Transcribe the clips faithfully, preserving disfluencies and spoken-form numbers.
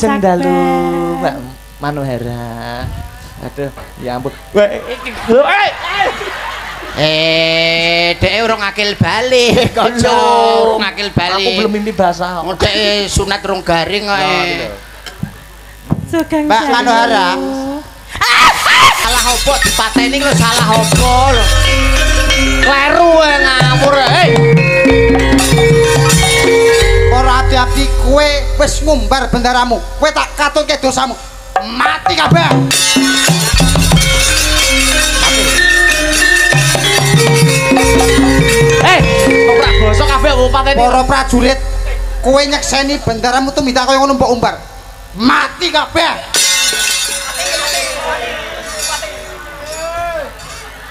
Cendalu Mbak Manohara. Aduh, ya ampun. Eh, dek urung akil balik, kocok ngakil balik. Aku belum mimpi basah. Dek sunat rong garing kok. Mbak Manohara. Salah opo dipateni lho, salah opo lho. Kleru ngawur. Hei. Ora ati-ati kowe wis ngumbar bendaramu, kowe tak katonke dosamu. Mati kabeh. Eh, ora basa kabeh wong pateni. Para prajurit, kowe nyekseni bendaramu tumindak kaya ngono mbok umbar. Mati kabeh.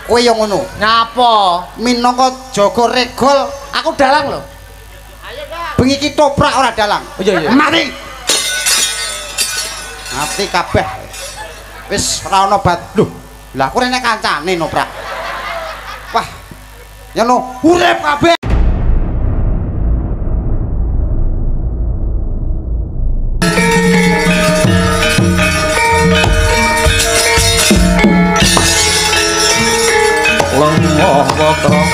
Kowe yo ngono. Napa? Minangka jaga regol, aku dalang lho. Bengi iki toprak ora dalang. Oh, iya, iya. Mati. Mati kabeh. Wis ora ana bat. Lho, lah aku rene kancane noprak. Wah. Ya no, urip kabeh. Lengoh kotor. Oh,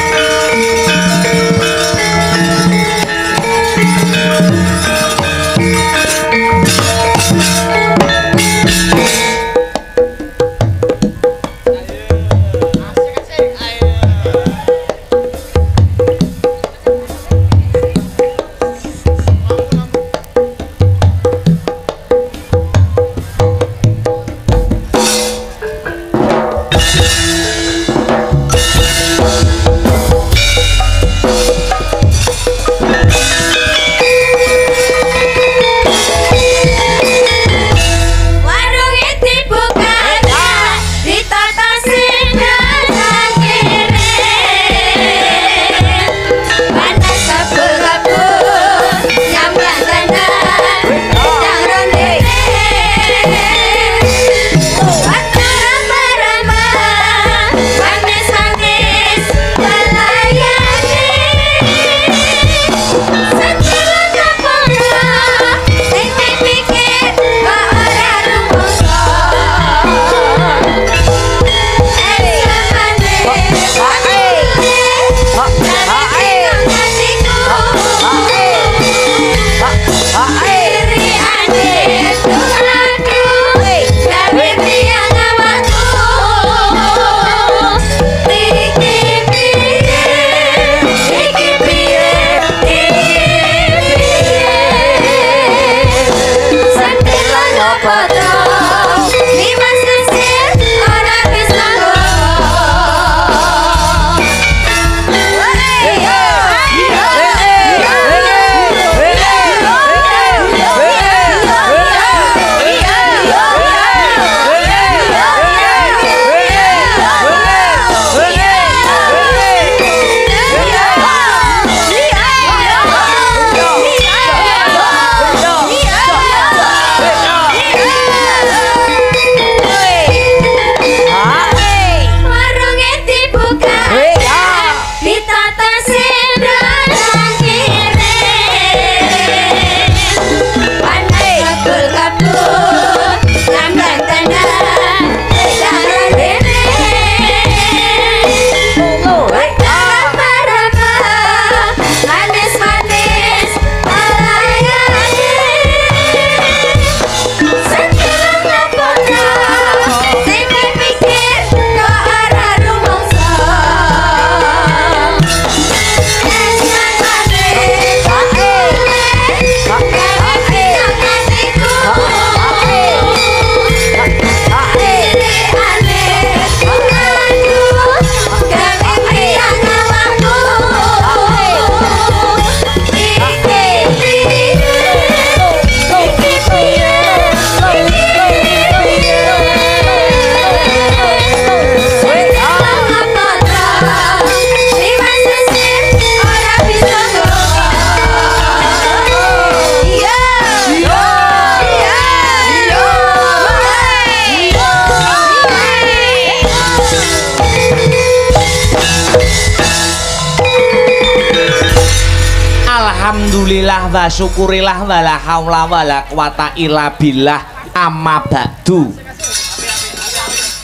Alhamdulillah wa syukurilah wa la haula wa la quwata illa billah amma ba'du.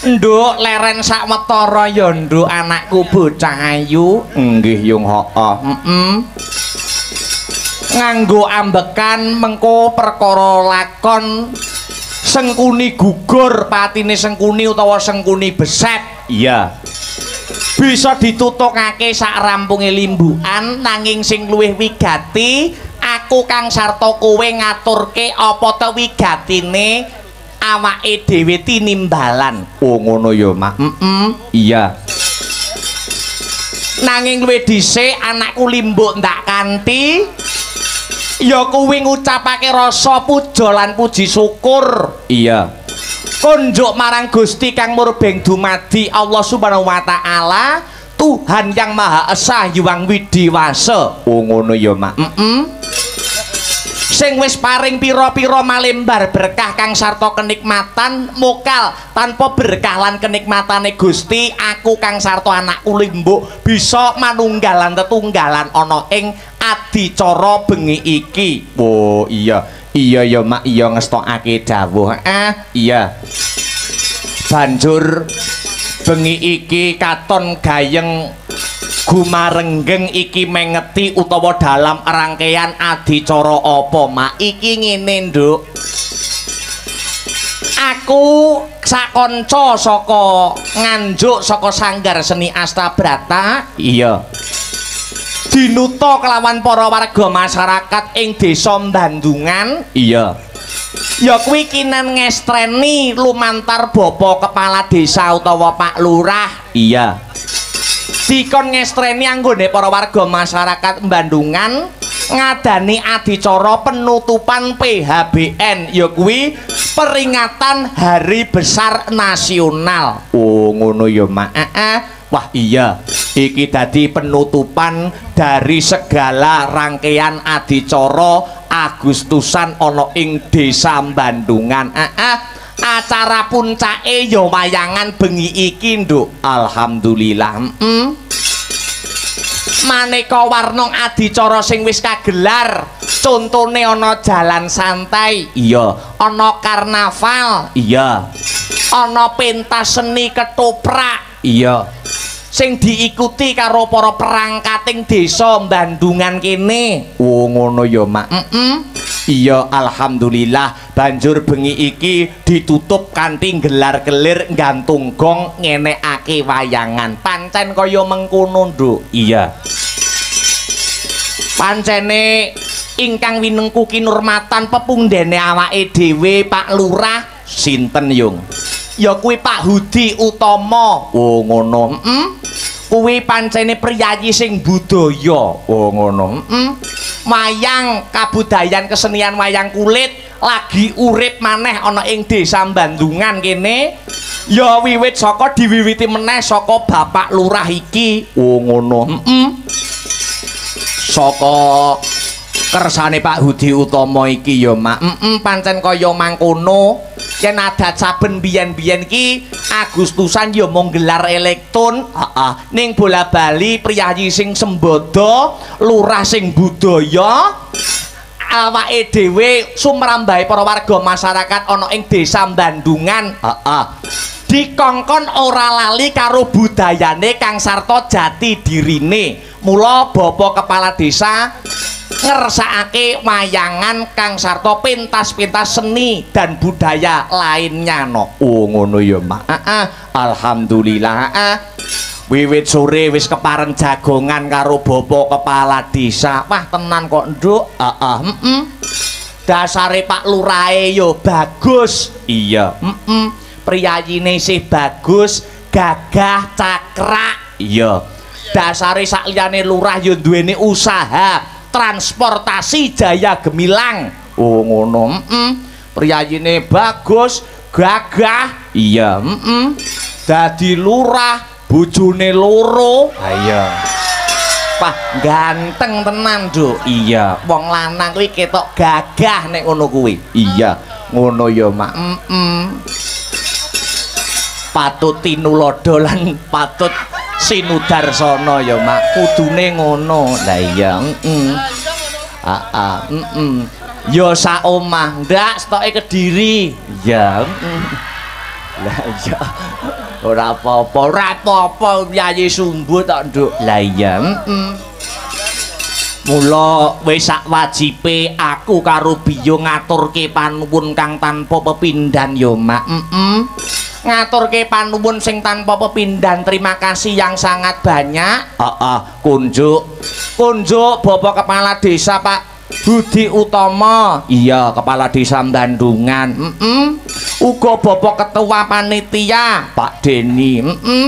Nduk leren sak metara ya nduk anakku bocah ayu. Nggih yung heeh. Heeh. Nganggo ambekan mengko perkara lakon Sengkuni gugur, patine Sengkuni utawa Sengkuni beset. Iya. Bisa ditutokake sak rampunge limbukan, nanging sing luwih wigati aku kang sarta kowe ngaturke apa ta wigatine awake dhewe tinimbalan. Oh ngono ya, Mak. Heeh. Iya. Nanging luwih dhisik anakku limbuk ndak kanthi ya kuwi ngucapake rasa puja lan puji syukur. Iya. Kunjuk marang Gusti kang murbeng dumadi Allah Subhanahu wa taala, Tuhan yang Maha Esa Hyang Widiwasa. Oh ngono ya, Mak. Heeh. Mm -mm. Sing wis paring pira-pira malembar berkah kang sarta kenikmatan mokal tanpa berkah lan kenikmatane Gusti aku kang sarta anakku limbuk bisa manunggalan tetunggalan ana ing adicara bengi iki. Oh iya iya ya Mak, iya ngestokake dawuh. Ah iya, banjur bengi iki katon gayeng gumarenggeng iki mengeti utawa dalam rangkaian adicara apa Mak? Iki ngene nduk, aku sakonco saka Nganjuk saka Sanggar Seni Astabrata. Iya. Dinuta kelawan para warga masyarakat ing desa Bandungan. Iya. Ya kuwi kinan ngestreni lumantar Bapak Kepala Desa utawa Pak Lurah. Iya. Dikon ngestreni anggone para warga masyarakat Bandungan ngadani adicara penutupan P H B N, ya kuwi peringatan Hari Besar Nasional. Oh ngono ya Mak. Wah iya, iki dadi penutupan dari segala rangkaian adicara Agustusan ana ing desa Bandungan. Heeh. Acara puncake ya wayangan bengi iki nduk. Alhamdulillah. Mm. Maneka warna adicara sing wis kagelar, contone ana jalan santai. Iya. Ana karnaval. Iya. Ana pentas seni ketoprak. Iya. Sing diikuti karo para perangkating desa Bandungan kene. Oh ngono ya Mak. Mm -mm. Iya alhamdulillah. Banjur bengi iki ditutup kanthi gelar-gelir nggantung gong ngenekake wayangan. Pancen kaya mengkono nduk. Iya. Pancene ingkang winengku kinurmatan pepundhene awake dhewe Pak Lurah. Sinten yung? Ya kuwi Pak Hudi Utomo. Oh ngono. Heeh. Mm -mm. Kuwi pancene priyayi sing budaya. Oh ngono. Heeh. Wayang kabudayan kesenian wayang kulit lagi urip maneh ana ing desa Bandungan kene. Ya wiwit saka diwiwiti meneh saka Bapak Lurah iki. Oh ngono. Heeh. Mm -mm. Saka kersane Pak Hudi Utomo iki ya Mak. Mm -mm, pancen kaya mangkono. Yen adat saben biyen-biyen iki Agustusan ya mung gelar elektron, heeh. Ning bola-bali priyayi sing sembada, lurah sing budaya, awake dhewe sumrambahe para warga masyarakat ana ing desa Bandungan, heeh. Dikongkon ora lali karo budayane kang sarta jati dirine. Mula Bapak Kepala Desa ngersakake wayangan kang sarta pentas-pentas seni dan budaya lainnya no. Oh ngono ya Mak. Heeh. Alhamdulillah. Heeh. Wiwit sore wis kepareng jagongan karo Bapak Kepala Desa. Wah tenan kok nduk. Heeh. Heeh. Dasare Pak Lurahe yo bagus. Iya. Heeh. Priyayine sih bagus, gagah cakrak. Iya. Dasare sak liyane lurah yo duweni usaha transportasi jaya gemilang. Oh ngono. Mm -mm. Priyayine bagus, gagah. Iya. Mm -mm. Dadi lurah, bojone loro. Ha iya. Pah ganteng tenan nduk. Iya. Wong lanang kuwi ketok gagah nek ngono kuwi. Iya. Ngono ya Mak. Mm -mm. Patut tinulada lan patut sinudarsana ya Mak, kudune ngono. Lah iya, heeh. Aa, mm -mm. Yo saomah, ndak stoke Kediri. Ya. Lah iya. Ora apa-apa, ora apa-apa Yayi Sumbu tok, Nduk. Lah iya, heeh. Mula wis sak wajibe aku karo Biyo ngaturke panuwun kang tanpa pepindhan yo, Mak. Heeh. Ngaturke panuwun sing tanpa pepindhan. Terima kasih yang sangat banyak. Heeh, kunjuk. Kunjuk Bapak Kepala Desa, Pak Hudi Utomo. Iya, Kepala Desa Bandungan. Mm -mm. Uga Bapak Ketua Panitia Pak Deni. Mm -mm.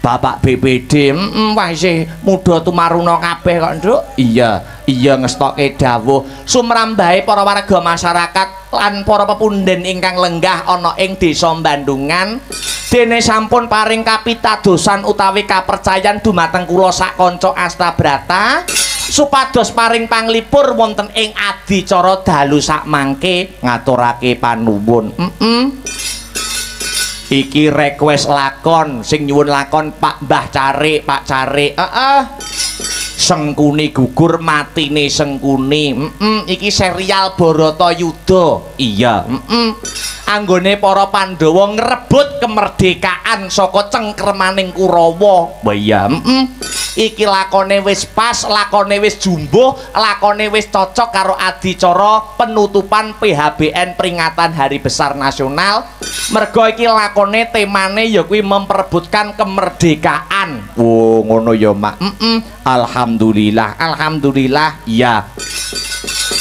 Bapak B P D. Mm -mm. Wah isih muda tumaruna kabeh kok, Nduk. Iya, iya ngestoke dawuh sumrambahe para warga masyarakat lan para pepundhen ingkang lenggah ana ing Desa Bandungan. Dene sampun paring kapitadosan utawi kapercayan dumateng kula sak kanca Astabrata. Supados paring panglipur wonten ing adicara dalu sakmangke ngaturake panuwun. Mm -mm. Iki request lakon, sing nyuwun lakon Pak Mbah Cari, Pak Cari. Heeh. Uh -uh. Sengkuni gugur matine Sengkuni. Mm -mm. Iki serial Bharata Yuda. Iya. Mm -mm. Anggone para Pandowo ngrebut kemerdekaan saka cengkremaning Kurawa. Wah iya. Mm -mm. Iki lakone wis pas, lakone wis jumbo, lakone wis cocok karo adicara penutupan P H B N peringatan Hari Besar Nasional. Mergo iki lakone temane ya kuwi memperebutkan kemerdekaan. Wo, ngono ya, Mak. Mm -mm. Alhamdulillah, alhamdulillah. Ya.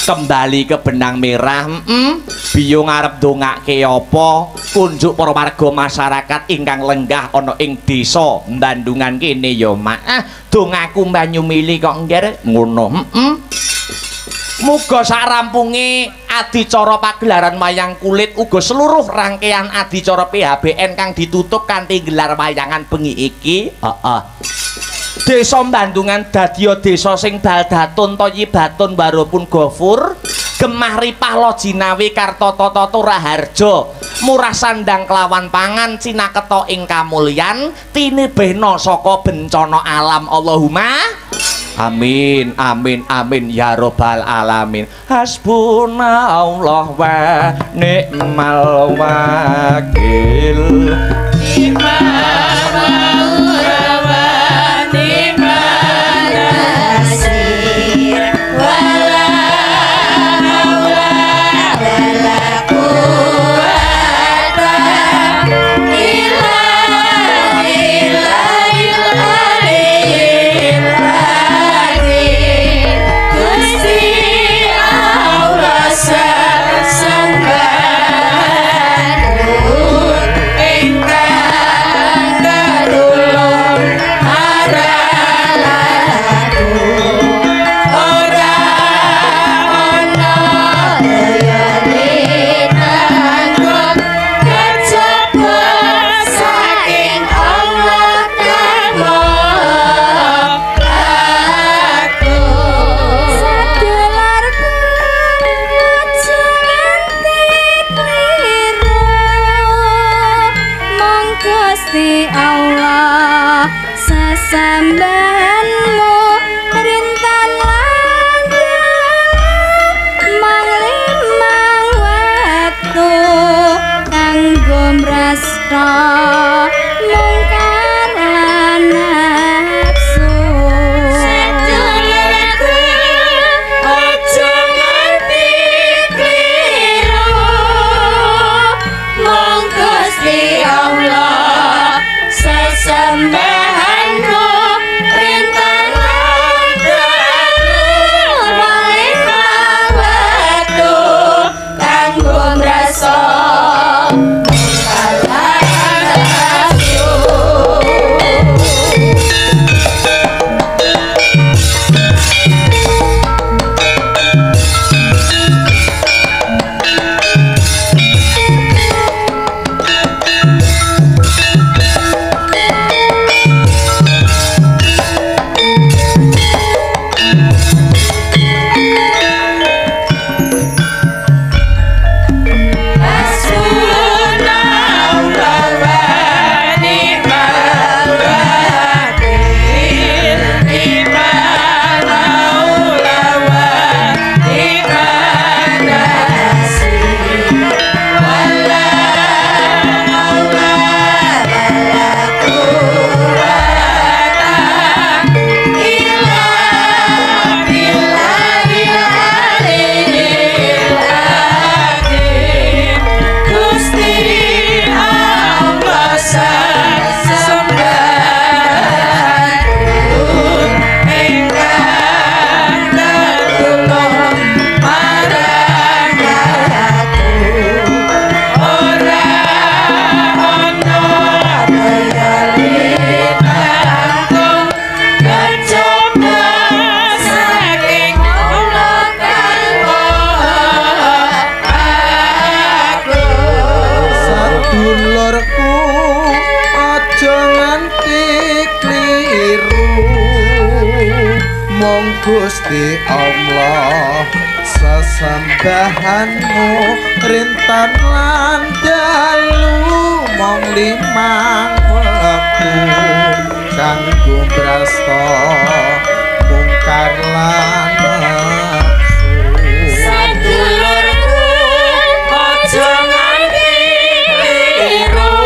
Kembali ke benang merah. Mm -mm. Biyo ngarep dongake apa? Kunjuk para warga masyarakat ingkang lenggah ana ing desa Bandungan kene ya, Mak. Ah, dongaku mbanyumili kok ngger ngono. Heeh. Muga sak rampunge adicara pagelaran wayang kulit uga seluruh rangkaian adicara P H B N kang ditutup kanthi gelar wayangan bengi iki. Heeh. Desa Bandungan dadi desa sing baldatun thayyibatun warapun ghafur. Gemah ripah lojinawi kartototo raharjo murah sandang kelawan pangan cinaketo ing kamulyan tinebehna saka bencana alam. Allahumma amin amin amin ya robbal alamin. Hasbunallah wa ni'mal wakil. Gusti Allah, sesembahanmu rintan lan dalu mong limang wektu kanggo prasta mungkar lan sedulurku aja nganti tiru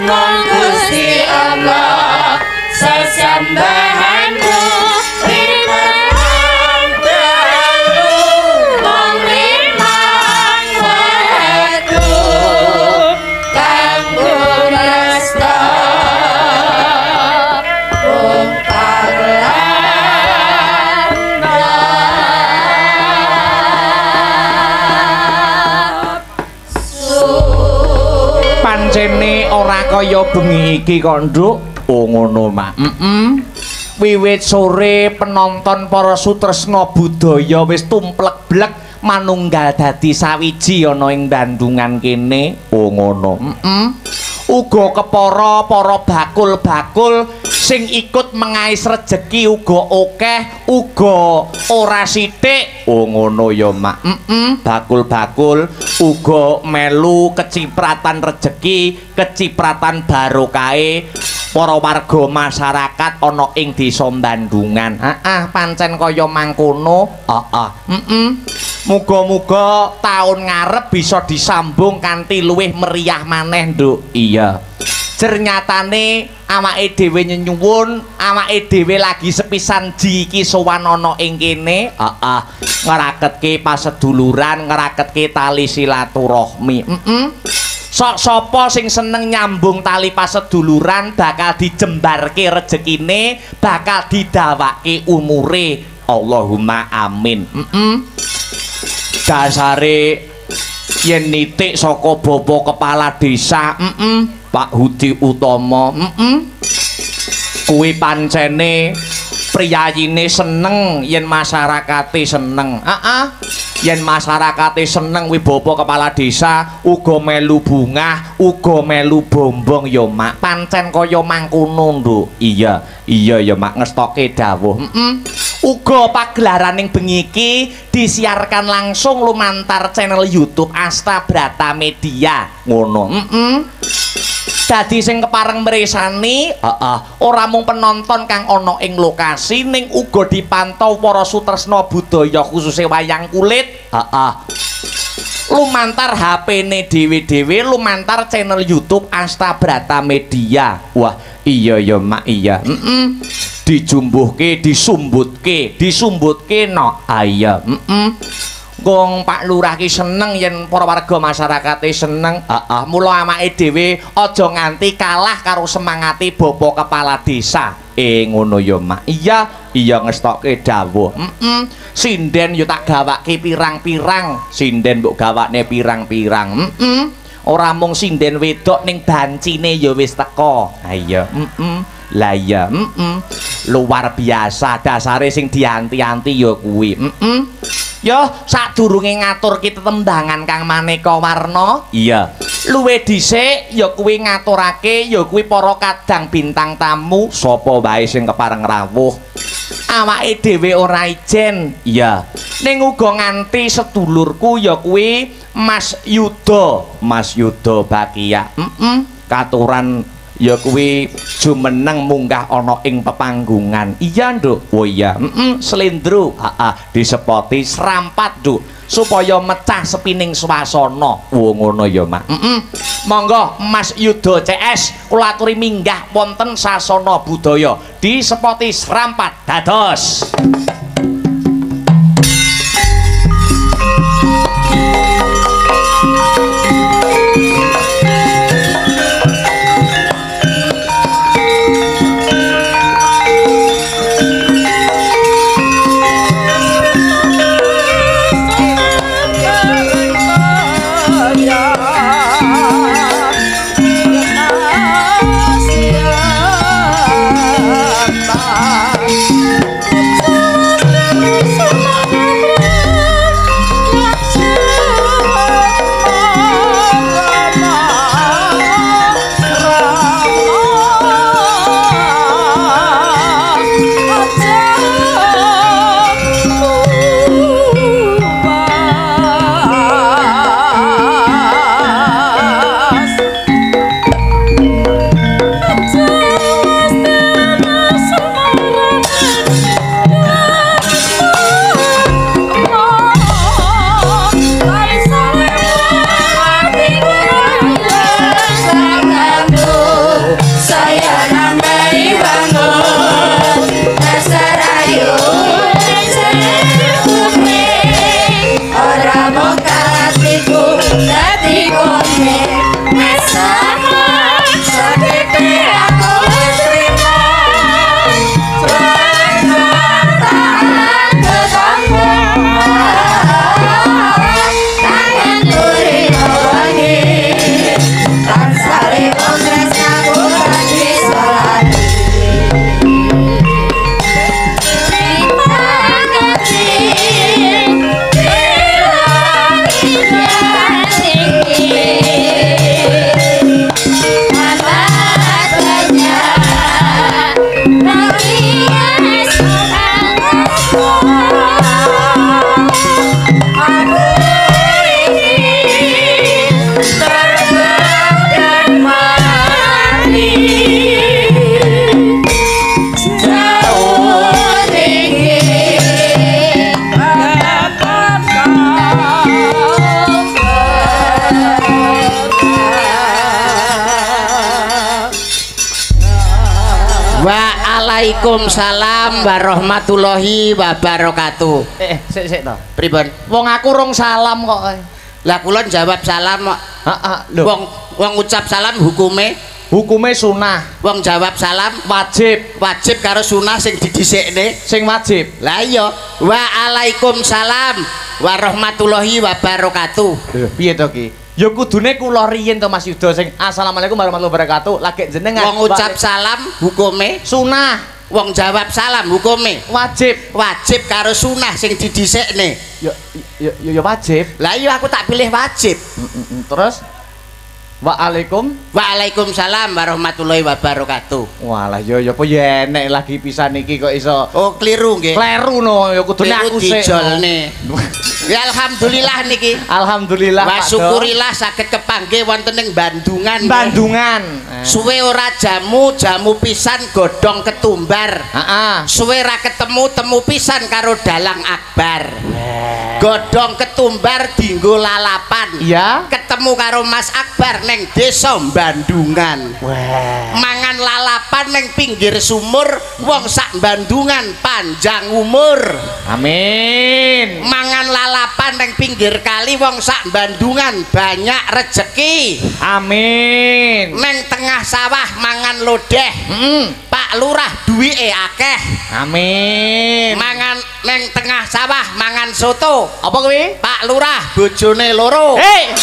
mong Gusti Allah sesembahanmu. Pancene ora kaya bengi iki kanduk. Oh ngono mak. Heeh. Mm -mm. Wiwit sore penonton para sutresna budaya wis tumplek-blek manunggal dadi sawiji ana ing Bandungan kene. Oh ngono. Heeh. Mm -mm. Uga kepara para bakul-bakul sing ikut mengais rejeki uga akeh, uga ora sithik. Oh ngono ya mak. Heeh. Mm -mm. Bakul-bakul uga melu kecipratan rejeki, kecipratan barokahe para warga masyarakat ana ing desa Bandungan. Heeh, pancen kaya mangkono. Heeh. Mm -mm. Muga-muga taun ngarep bisa disambung kanthi luwih meriah maneh, Nduk. Iya. Cernyatane awake dhewe nyuwun, awake dhewe lagi sepisan ji iki sowan ana ing kene. Heeh. Ngraketke paseduluran, ngraketke tali silaturahmi. Heeh. Mm -mm. Sok sapa sing seneng nyambung tali paseduluran bakal dijembarke rejekine, bakal didhawake umure. Allahumma amin. Heeh. Mm -mm. Dasare yen nitik saka bapak kepala desa, heeh, mm -mm. Pak Hudi Utomo, heeh. Mm -mm. Kuwi pancene priyayine seneng yen masyarakate seneng. Heeh. Yen masyarakate seneng wibowo kepala desa uga melu bungah, uga melu bombong ya mak. Pancen kaya mangkono, Nduk. Iya, iya ya mak, ngestoke dawuh. Heeh. Mm -mm. Uga pagelaraning bengi iki disiarkan langsung lumantar channel YouTube Astabrata Media. Ngono. Heeh. Mm -mm. Dadi sing kepareng mresani, heeh, uh, uh, ora mung penonton kang ana ing lokasi ning uga dipantau para sutresna budaya khususe wayang kulit, heeh. Uh, uh. Lumantar H P-ne dhewe-dhewe, lumantar channel YouTube Astabrata Media. Wah, iya ya mak, iya. Heeh. Mm -mm. Dijumbuhke, disumbutke, disumbutke no. Ah iya, heeh. Mm -mm. Gong Pak Lurah ki seneng yen para warga masyarakate seneng. Heeh, mula awake dhewe aja nganti kalah karo semangati bapak kepala desa. Eh ngono ya mak. Iya, iya ngestokke dawuh. Heeh. Mm -mm. Sinden yo tak gawake pirang-pirang. Sinden mbok gawakne pirang-pirang. Heeh. Mm -mm. Ora mung sinden wedok ning bancine ya wis teko. Ha iya. Heeh. Mm -mm. Lah iya. Heeh. Mm -mm. Luar biasa dasare sing dianti-anti ya kuwi. Heeh. Mm -mm. Yo, sadurunge ngaturke tetembangan kang maneka warna. Iya. Luwe dhisik ya kuwi ngaturake ya kuwi para kadang bintang tamu, sapa wae sing kepareng rawuh. Awake dhewe ora ijen. Iya. Ning uga nganti sedulurku ya kuwi Mas Yudho, Mas Yudho Bakia. Heeh. Mm -mm. Katuran ya kuwi jumeneng munggah ana ing pepanggungan. Iya, Nduk. Oh iya. Heeh, mm -mm, slendro. Heeh, disepoti srampat, Nduk, supaya mecah sepining swasana. Oh ngono ya, Mak. Heeh. Mm -mm. Monggo Mas Yudha C S kula aturi minggah wonten sasana budaya. Disepoti srampat. Dados. Waalaikumsalam warahmatullahi wabarakatuh. Eh, sik sik to. Pripun? Wong aku rong salam kok. Lah kula jawab salam kok. Heeh. Wong wong ucap salam hukume hukume sunah. Wong jawab salam wajib. Wajib karo sunah sing didhisikne sing wajib. Lah iya. Waalaikumsalam warahmatullahi wabarakatuh. Lho, piye to ki? Ya kudune kula riyen to Mas Yudho sing Assalamualaikum warahmatullahi wabarakatuh lagi jenengan wong ucap salam hukume sunah, wong jawab salam hukume wajib. Wajib karo sunah sing didhisikne. Ya ya ya wajib. Lah iya aku tak pilih wajib. Terus Waalaikum Waalaikumsalam warahmatullahi wabarakatuh. Walah ya ya apa ya enek lagi pisan iki kok iso. Oh keliru nggih. Kleru no ya kudune aku sik. Ya alhamdulillah niki. Alhamdulillah. Wa syukurilah saged kepanggih wonten ing Bandungan. Bandungan. Eh. Suwe ora jamu, jamu pisan godhong ketumbar. Heeh. Suwe ra ketemu temu pisan karo dalang Akbar. Eh. Godhong ketumbar dienggo lalapan. Iya. Ketemu karo Mas Akbar ning desa Bandungan. Wah. Mangan lalapan ning pinggir sumur, wong sak Bandungan panjang umur. Amin. Mangan lalapan lapan neng pinggir kali wong sak Bandungan banyak rejeki. Amin. Neng tengah sawah mangan lodeh. Mm. Pak Lurah duwike akeh. Amin. Mangan neng tengah sawah mangan soto. Apa kuwi? Pak Lurah bojone loro. Hei.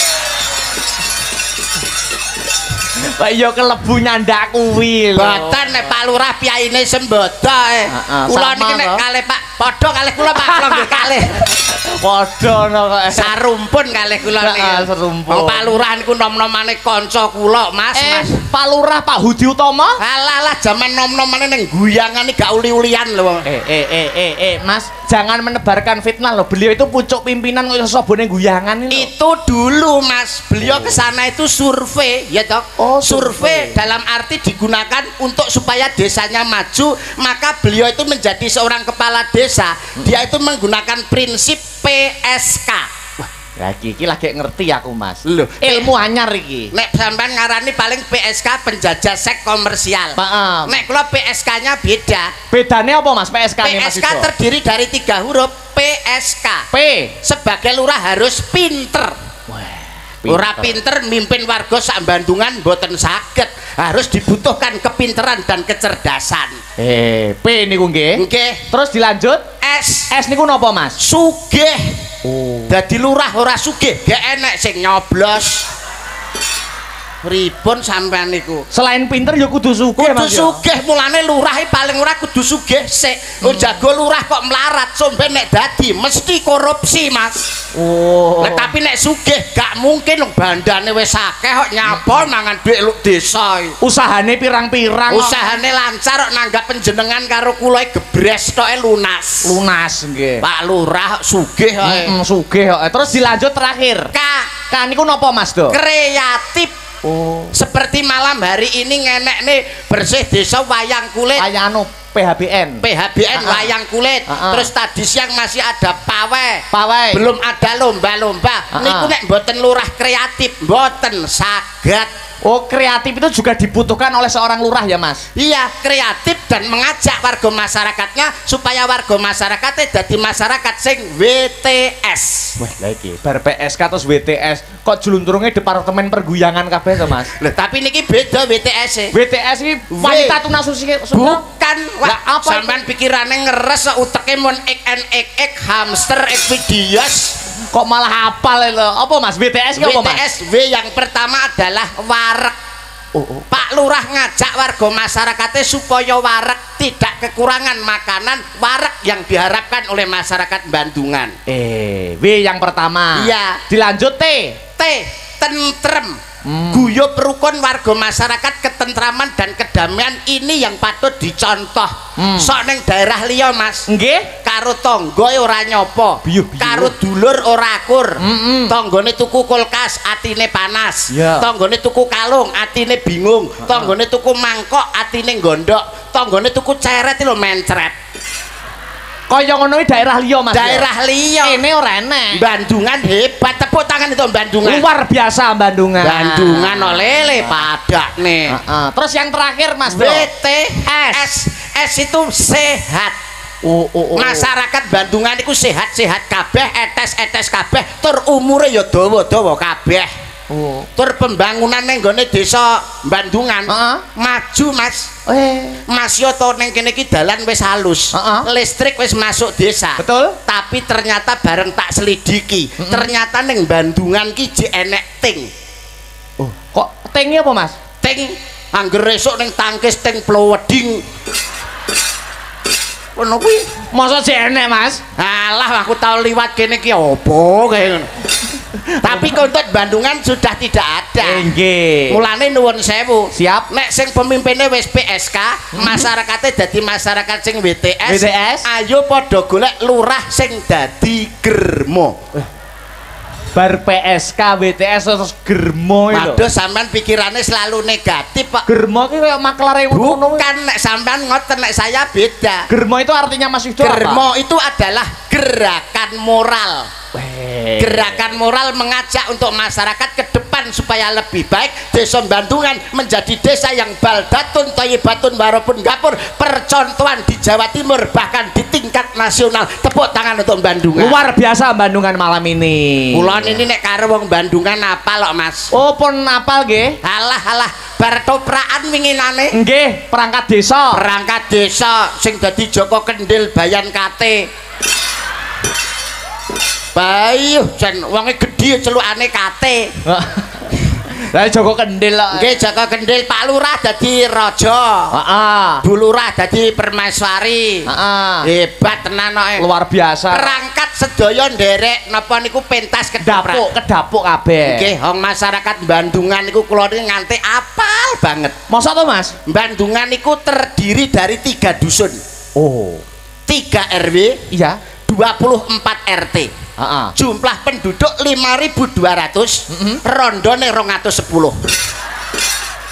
Pak yo kelebu nyandak kuwi lho. Mboten nek Pak Lurah piyaine sembodo e. Kula niki nek kalih Pak padha kalih kula Pak Lurah nggih kalih. Padha no kok. Sarumpun kalih kula niki. Heeh, sarumpun. Pak Lurah niku nom-nomane kanca kula, Mas, Mas. Pak Lurah Pak Hudi Utomo? Halah-halah jaman nom-nomane ning guyangan iki gak uli-ulian lho. Eh eh eh eh eh, Mas, jangan menebarkan fitnah lho. Beliau itu pucuk pimpinan kok iso sobone guyangan iki. Itu dulu, Mas. Beliau ke sana itu survei, ya toh. Oh, survei dalam arti digunakan untuk supaya desanya maju, maka beliau itu menjadi seorang kepala desa. Dia itu menggunakan prinsip P S K. Wah, lagi iki lagi ngerti aku, Mas. Loh, ilmu anyar iki. Nek sampean ngarani paling P S K penjajah seks komersial. Heeh. Nek kula P S K-nya beda. Bedane apa, Mas? P S K-ne P S K terdiri dari tiga huruf, P S K. P sebagai lurah harus pinter. Ora pinter mimpin warga sak Bandungan mboten saged, harus dibutuhkan kepinteran dan kecerdasan. Eh, P niku nggih. Nggih. Terus dilanjut S. S niku napa, Mas? Sugih. Oh. Dadi lurah ora sugih, gak enek sing nyoblos. Pripun sampean niku? Selain pinter ya kudu sugih, Mas. Kudu sugih, mulane lurah iki paling ora kudu sugih sik. Wong jago lurah kok melarat, somben nek dadi mesti korupsi, Mas. Oh. Nah, tapi nek sugih gak mungkin lho, bandane wis akeh kok nyapol mangan dhuwit lho desa. Usahane pirang-pirang. Usahane lancar kok nanggap panjenengan karo kula gebres toke lunas. Lunas nggih. Pak Lurah sugih kok. Heeh, sugih kok. Terus dilanjut terakhir. K. K niku napa, Mas Do? Kreatif. Oh. Seperti malam hari ini ngenekne bersih desa wayang kulit. Wayang P H B N. P H B N uh -uh. Wayang kulit. Uh -uh. Terus tadi siang masih ada pawai. Pawai. Belum ada lomba-lomba. Uh -uh. Niku nek mboten lurah kreatif, mboten saged. Oh, kreatif itu juga dibutuhkan oleh seorang lurah ya, Mas? Iya, kreatif dan mengajak warga masyarakatnya supaya warga masyarakatnya jadi masyarakat sing W T S. Wah, lagi bar P S K terus W T S kok jelunturungnya departemen perguyangan kabeh to, Mas? Loh, tapi niki beda W T S-e. W T S iki wanita tunasusila. Bukan apa? Sampean pikirane ngeres kok uteke mon ek en ek ek hamster ek videos. Kok malah hafal lho. Apa, Mas? W T S apa, Mas? W T S W yang pertama adalah warek. Oh, oh. Pak Lurah ngajak warga masyarakatnya supaya warek tidak kekurangan makanan, warek yang diharapkan oleh masyarakat Bandungan. Eh, W yang pertama. Iya. Dilanjut T. T tentrem. Hmm. Guyub rukun warga masyarakat, ketentraman dan kedamaian ini yang patut dicontoh. Hmm. Sok neng daerah liya, Mas. Nggih. karo tangga ora nyopo, karo dulur ora akur. Mm -mm. Tanggane tuku kulkas atine panas, yeah. Tanggane tuku kalung atine bingung, tanggane tuku mangkok atine gondok, tanggane tuku ceret lho mencret. Kaya ngono iki daerah liya Mas. Daerah liya. Kene ora enak. Bandungan hebat, tepuk tangan itu Bandungan. Luar biasa Bandungan. Bandungan ah. Olele padakne. Heeh. Ah, ah. Terus yang terakhir Mas Bro. B T S. S itu sehat. Oh, oh, oh. Masyarakat Bandungan iku sehat-sehat kabeh, etes-etes kabeh, tur umure ya dawa-dawa kabeh. Oh. Tur pembangunan ning nggone desa Bandungan. Uh-huh. Maju, Mas. Eh, Mas Yoto neng kene iki dalan wis halus, uh -uh. listrik wis masuk desa. Betul. Tapi ternyata bareng tak selidiki, uh -uh. ternyata neng Bandungan ki je enek ting. Oh, kok tingnya apa Mas? Ting, angger esuk neng tangkis ting ploweding. Ono kuwi masa je enek Mas? Alah, aku tau liwat kene ki opo kaya ngono. Tapi kontot Bandungan sudah tidak ada. Nggih. Mulane nuwun sewu. Siap. Nek sing pemimpinnya wis P S K, masyarakatnya dadi masyarakat sing W T S. W T S. Ayo padha golek lurah sing dadi germo. Bar P S K W T S terus germo lho. Waduh, sampean pikirannya selalu negatif, Pak. Germo ki koyo maklare ngono. Bukan, nek sampean ngoten, nek saya beda. Germo itu artinya Mas Yudho apa? Germo itu adalah gerakan moral. Wee. Gerakan moral mengajak untuk masyarakat ke depan supaya lebih baik. Desa Bandungan menjadi desa yang baldatun thayyibatun warabun gapur, percontohan di Jawa Timur bahkan di tingkat nasional. Tepuk tangan untuk Bandungan. Luar biasa Bandungan malam ini. Kulon ini nek karo wong Bandungan apal lho Mas. Oh pun apal nggih. Halah-halah bar topraan winginane. Nggih, perangkat desa. Perangkat desa sing dadi Joko Kendil Bayan K T. Bayuh, jan wonge gedhe celukane kate. Lah Joko Kendil kok. Nggih, Joko Kendil Pak Lurah dadi raja. Heeh. Bu Lurah dadi permaiswari. Heeh. Hebat tenan kok. Luar biasa. Perangkat sedaya nderek napa niku pentas kedapuk, dapuk, kedapuk kabeh. Nggih, wong masyarakat Bandungan niku kula niki nganti apal banget. Masa to, Mas? Bandungan niku terdiri dari tiga dusun. Oh. tiga R W. Iya. dua puluh empat R T, uh-uh. jumlah penduduk lima ribu dua ratus, uh-huh. rondone rong atus sepuluh.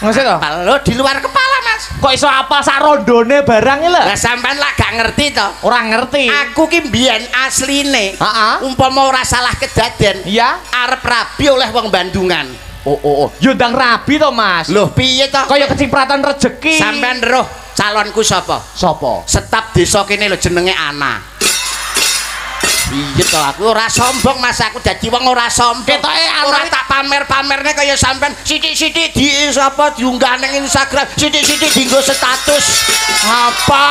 Maksud toh? Lo di luar kepala Mas. Kok iso apa sak rondone barang lho? Lah sampean lah gak ngerti toh. Ora ngerti. Aku ki mbiyen asline, heeh, uh-uh. umpama ora salah kedaden, iya, yeah. arep rabi oleh wong Bandungan. Oh oh oh, yudang rabi toh Mas. Loh piye toh? Kaya kecipratan rejeki. Sampean roh calonku sapa? Sapa? Staf desa kene lho jenenge Ana. Iya toh, aku ora sombong Mas, aku dadi wong ora sombong. Ketoke ora tak pamer-pamerne kaya sampean sithik-sithik di sapa diunggah nang Instagram, sithik-sithik dienggo status. Apa?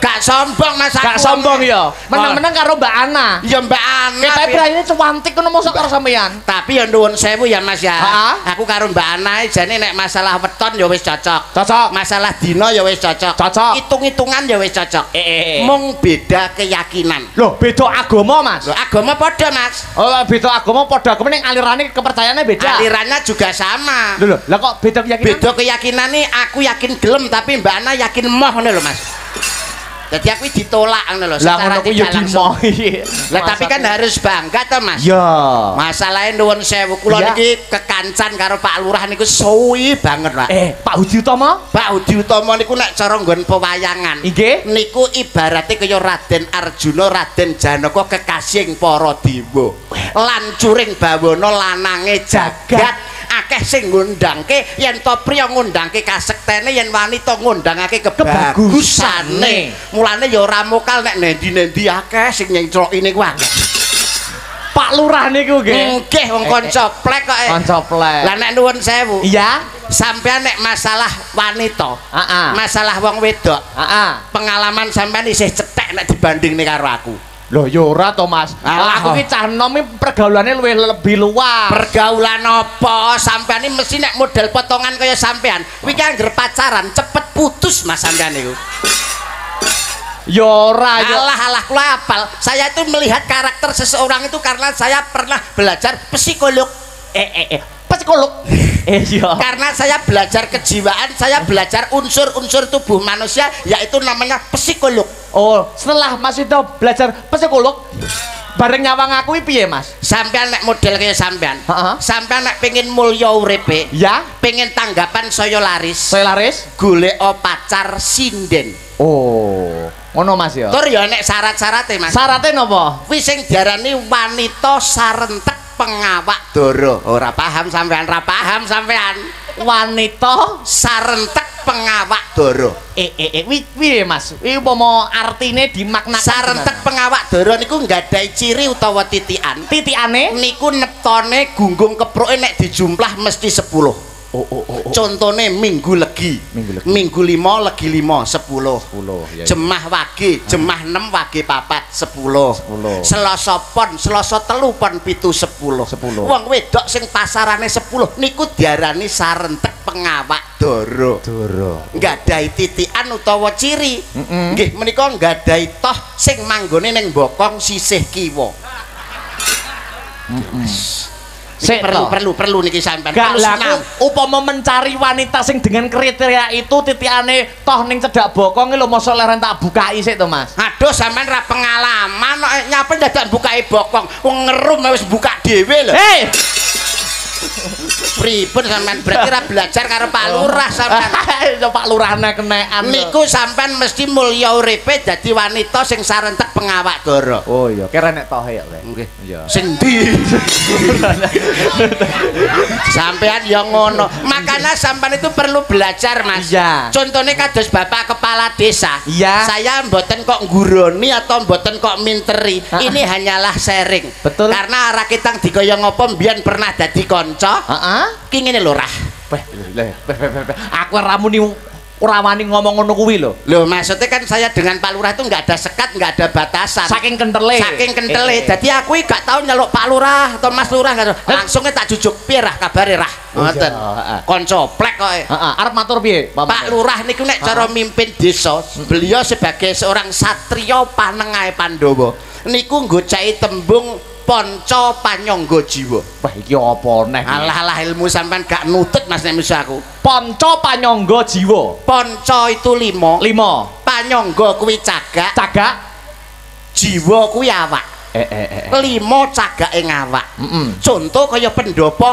Gak sombong Mas aku. Gak sombong ya. Meneng-meneng karo Mbak Ana. Ya Mbak Ana. Ketoke berani cuantik ngono mosok karo sampean. Tapi ya nuwun sewu ya Mas ya. Aku karo Mbak Ana jane nek masalah weton ya wis cocok. Cocok. Masalah dina ya wis cocok. Cocok. Hitung-hitungan ya wis cocok. Eh. Mung beda keyakinan. Loh, beda agama Mas. Loh, agama padha Mas. Oh, beda agama padha. Kene ning alirane kepercayaannya beda. Alirannya juga sama. Loh, lah kok beda keyakinan? Beda keyakinan nih aku yakin gelem tapi Mbak Ana yakin moh ngono lho Mas. Jadi aku ditolak ngono lho secara tidak langsung. Lah tapi kan harus bangga toh Mas. Iya. Masalahe nuwun sewu kula niki kekancan karo Pak Lurah niku suwi banget Pak. Eh, Pak Hudi Utomo? Pak Hudi Utomo niku nek cara nggon pewayangan. Nggih. Niku ibarate kaya Raden Arjuna, Raden Janaka kekasih para dewa. Lancuring bawana lanange jagat. Akeh sing ngundangke yen to priya ngundangke kasektene yen wanita ngundangake kebagusane. Mulane ya ora mokal nek nendi-nendi akeh sing nyenclokine kuwi akeh. Pak Lurah niku nggih. Nggih wong kanca plek kok. Kanca plek. Lah nek nuwun sewu. Iya. Sampeyan nek masalah wanita, heeh. Masalah wong wedok, heeh. Pengalaman sampeyan isih cetek nek dibandingne karo aku. Loh ya ora to Mas. Lah aku ki cah enom iki pergaulane luwih lebih luas. Pergaulan apa? Sampeyan iki mesti nek model potongan kaya sampean. Kuwi ki anggere pacaran cepet putus Mas sampean niku. Ya ora ya. Alah-alah kula apal. Saya itu melihat karakter seseorang itu karena saya pernah belajar psikolog. Eh eh eh. Psikolog. Eh iya. Karena saya belajar kejiwaan, saya belajar unsur-unsur tubuh manusia yaitu namanya psikolog. Oh, setelah Mas Yudho belajar psikolog bareng nyawang aku piye Mas? Sampean nek model kaya sampean. Heeh. Sampean nek pengin mulya uripe, ya, pengin tanggapan saya laris. Saya laris? Goleka pacar sinden. Oh, ngono Mas ya. Tur ya nek syarat-syarate Mas. Syarate napa? Kuwi sing diarani wanita sarentek pengawak dara. Ora paham sampean, ora paham sampean. Wanita sarentek pengawak dara. Eh eh eh piye Mas? Kuwi upama artine dimaknakan sarentek pengawak dara niku nggadahi ciri utawa titikan. Titikane niku neptone gunggung kepruke nek dijumlah mesti sepuluh. Oh, oh, oh, oh. Contohnya minggu legi, minggu legi minggu lima legi lima sepuluh, sepuluh ya, ya. Jemah wage jemah enam wage papat sepuluh, sepuluh. Selasa pon selasa telu pon pitu sepuluh, sepuluh. Wong wedok sing pasarane sepuluh niku diarani sarentek pengawak dara. Dara nggadahi titikan utawa ciri nggih mm -mm. menika nggadahi toh sing manggone ning bokong sisih kiwa. mm -mm. Sik, perlu, perlu, perlu niki sampean. Gak laku upama mencari wanita sing dengan kriteria itu titikane toh ning cedak bokong lho mosok leren tak bukai sik to Mas. Aduh sampean ra pengalaman kok nyapen dadak bukai bokong. Wong ngerum wis buka dhewe lho. Hei. Pripun sampean berarti ra belajar karo Pak Lurah sampean. Pak Lurahne kenekan. Niku sampean mesti mulya uripe dadi wanita sing sarentek pengawak dara. Oh iya, kira nek tohe ya. Nggih. Iya. Sing ndi? Sampean ya ngono. Makanya sampean itu perlu belajar Mas. Iya. Contohnya kados Bapak Kepala Desa. Iya. Saya mboten kok ngguroni atau mboten kok minteri. Ha -ha. Ini hanyalah sharing. Betul. Karena arah kita digaya ngopo mbiyen pernah dadi konco. Heeh. Ki ngene lho Rah. Aku ramuni ora wani ngomong ngono kuwi lho. Lho maksudnya kan saya dengan Pak Lurah itu nggak ada sekat, nggak ada batasan. Saking kentele. Saking kentele. Jadi aku gak tau nyeluk Pak Lurah atau Mas Lurah nggak langsungnya tak jujuk piye Rah kabare Rah. Ngoten. Koncoplek kok. Heeh. Arep matur piye? Pak Lurah niku nek cara mimpin desa, beliau sebagai seorang satria panengahe Pandowo niku nggocahi tembung Ponco panyonggo jiwa. Wah iki apa neh? Alah-alah ilmu sampean gak nutut Mas nek miso aku. Ponco panyonggo jiwa. Ponco itu limo. Limo. Panyonggo kuwi cagak. Cagak. Jiwa kuwi awak. Eh eh eh. Limo cagake ngawak. Heeh. Mm -mm. Conto kaya pendopo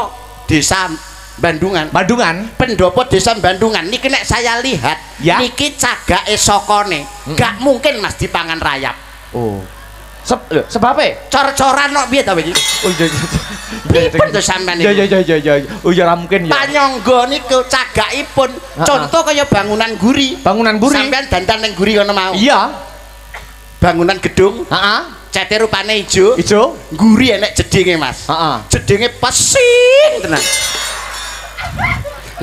desa Bandungan. Bandungan. Pendopo desa Bandungan niki nek saya lihat ya? Niki cagake sokone. Mm -mm. Gak mungkin Mas dipangan rayap. Oh. Sebabnya? Cor-coran kok biar tau ini? Oh iya iya iya pipun tuh sampean ini? Iya iya iya iya oh iya mungkin ya panyonggo ini cagakipun contoh kayak bangunan guri bangunan guri sampean dandan yang guri kono mau iya bangunan gedung cete rupanya hijau hijau guri enak jedingnya Mas jedingnya pesing tenang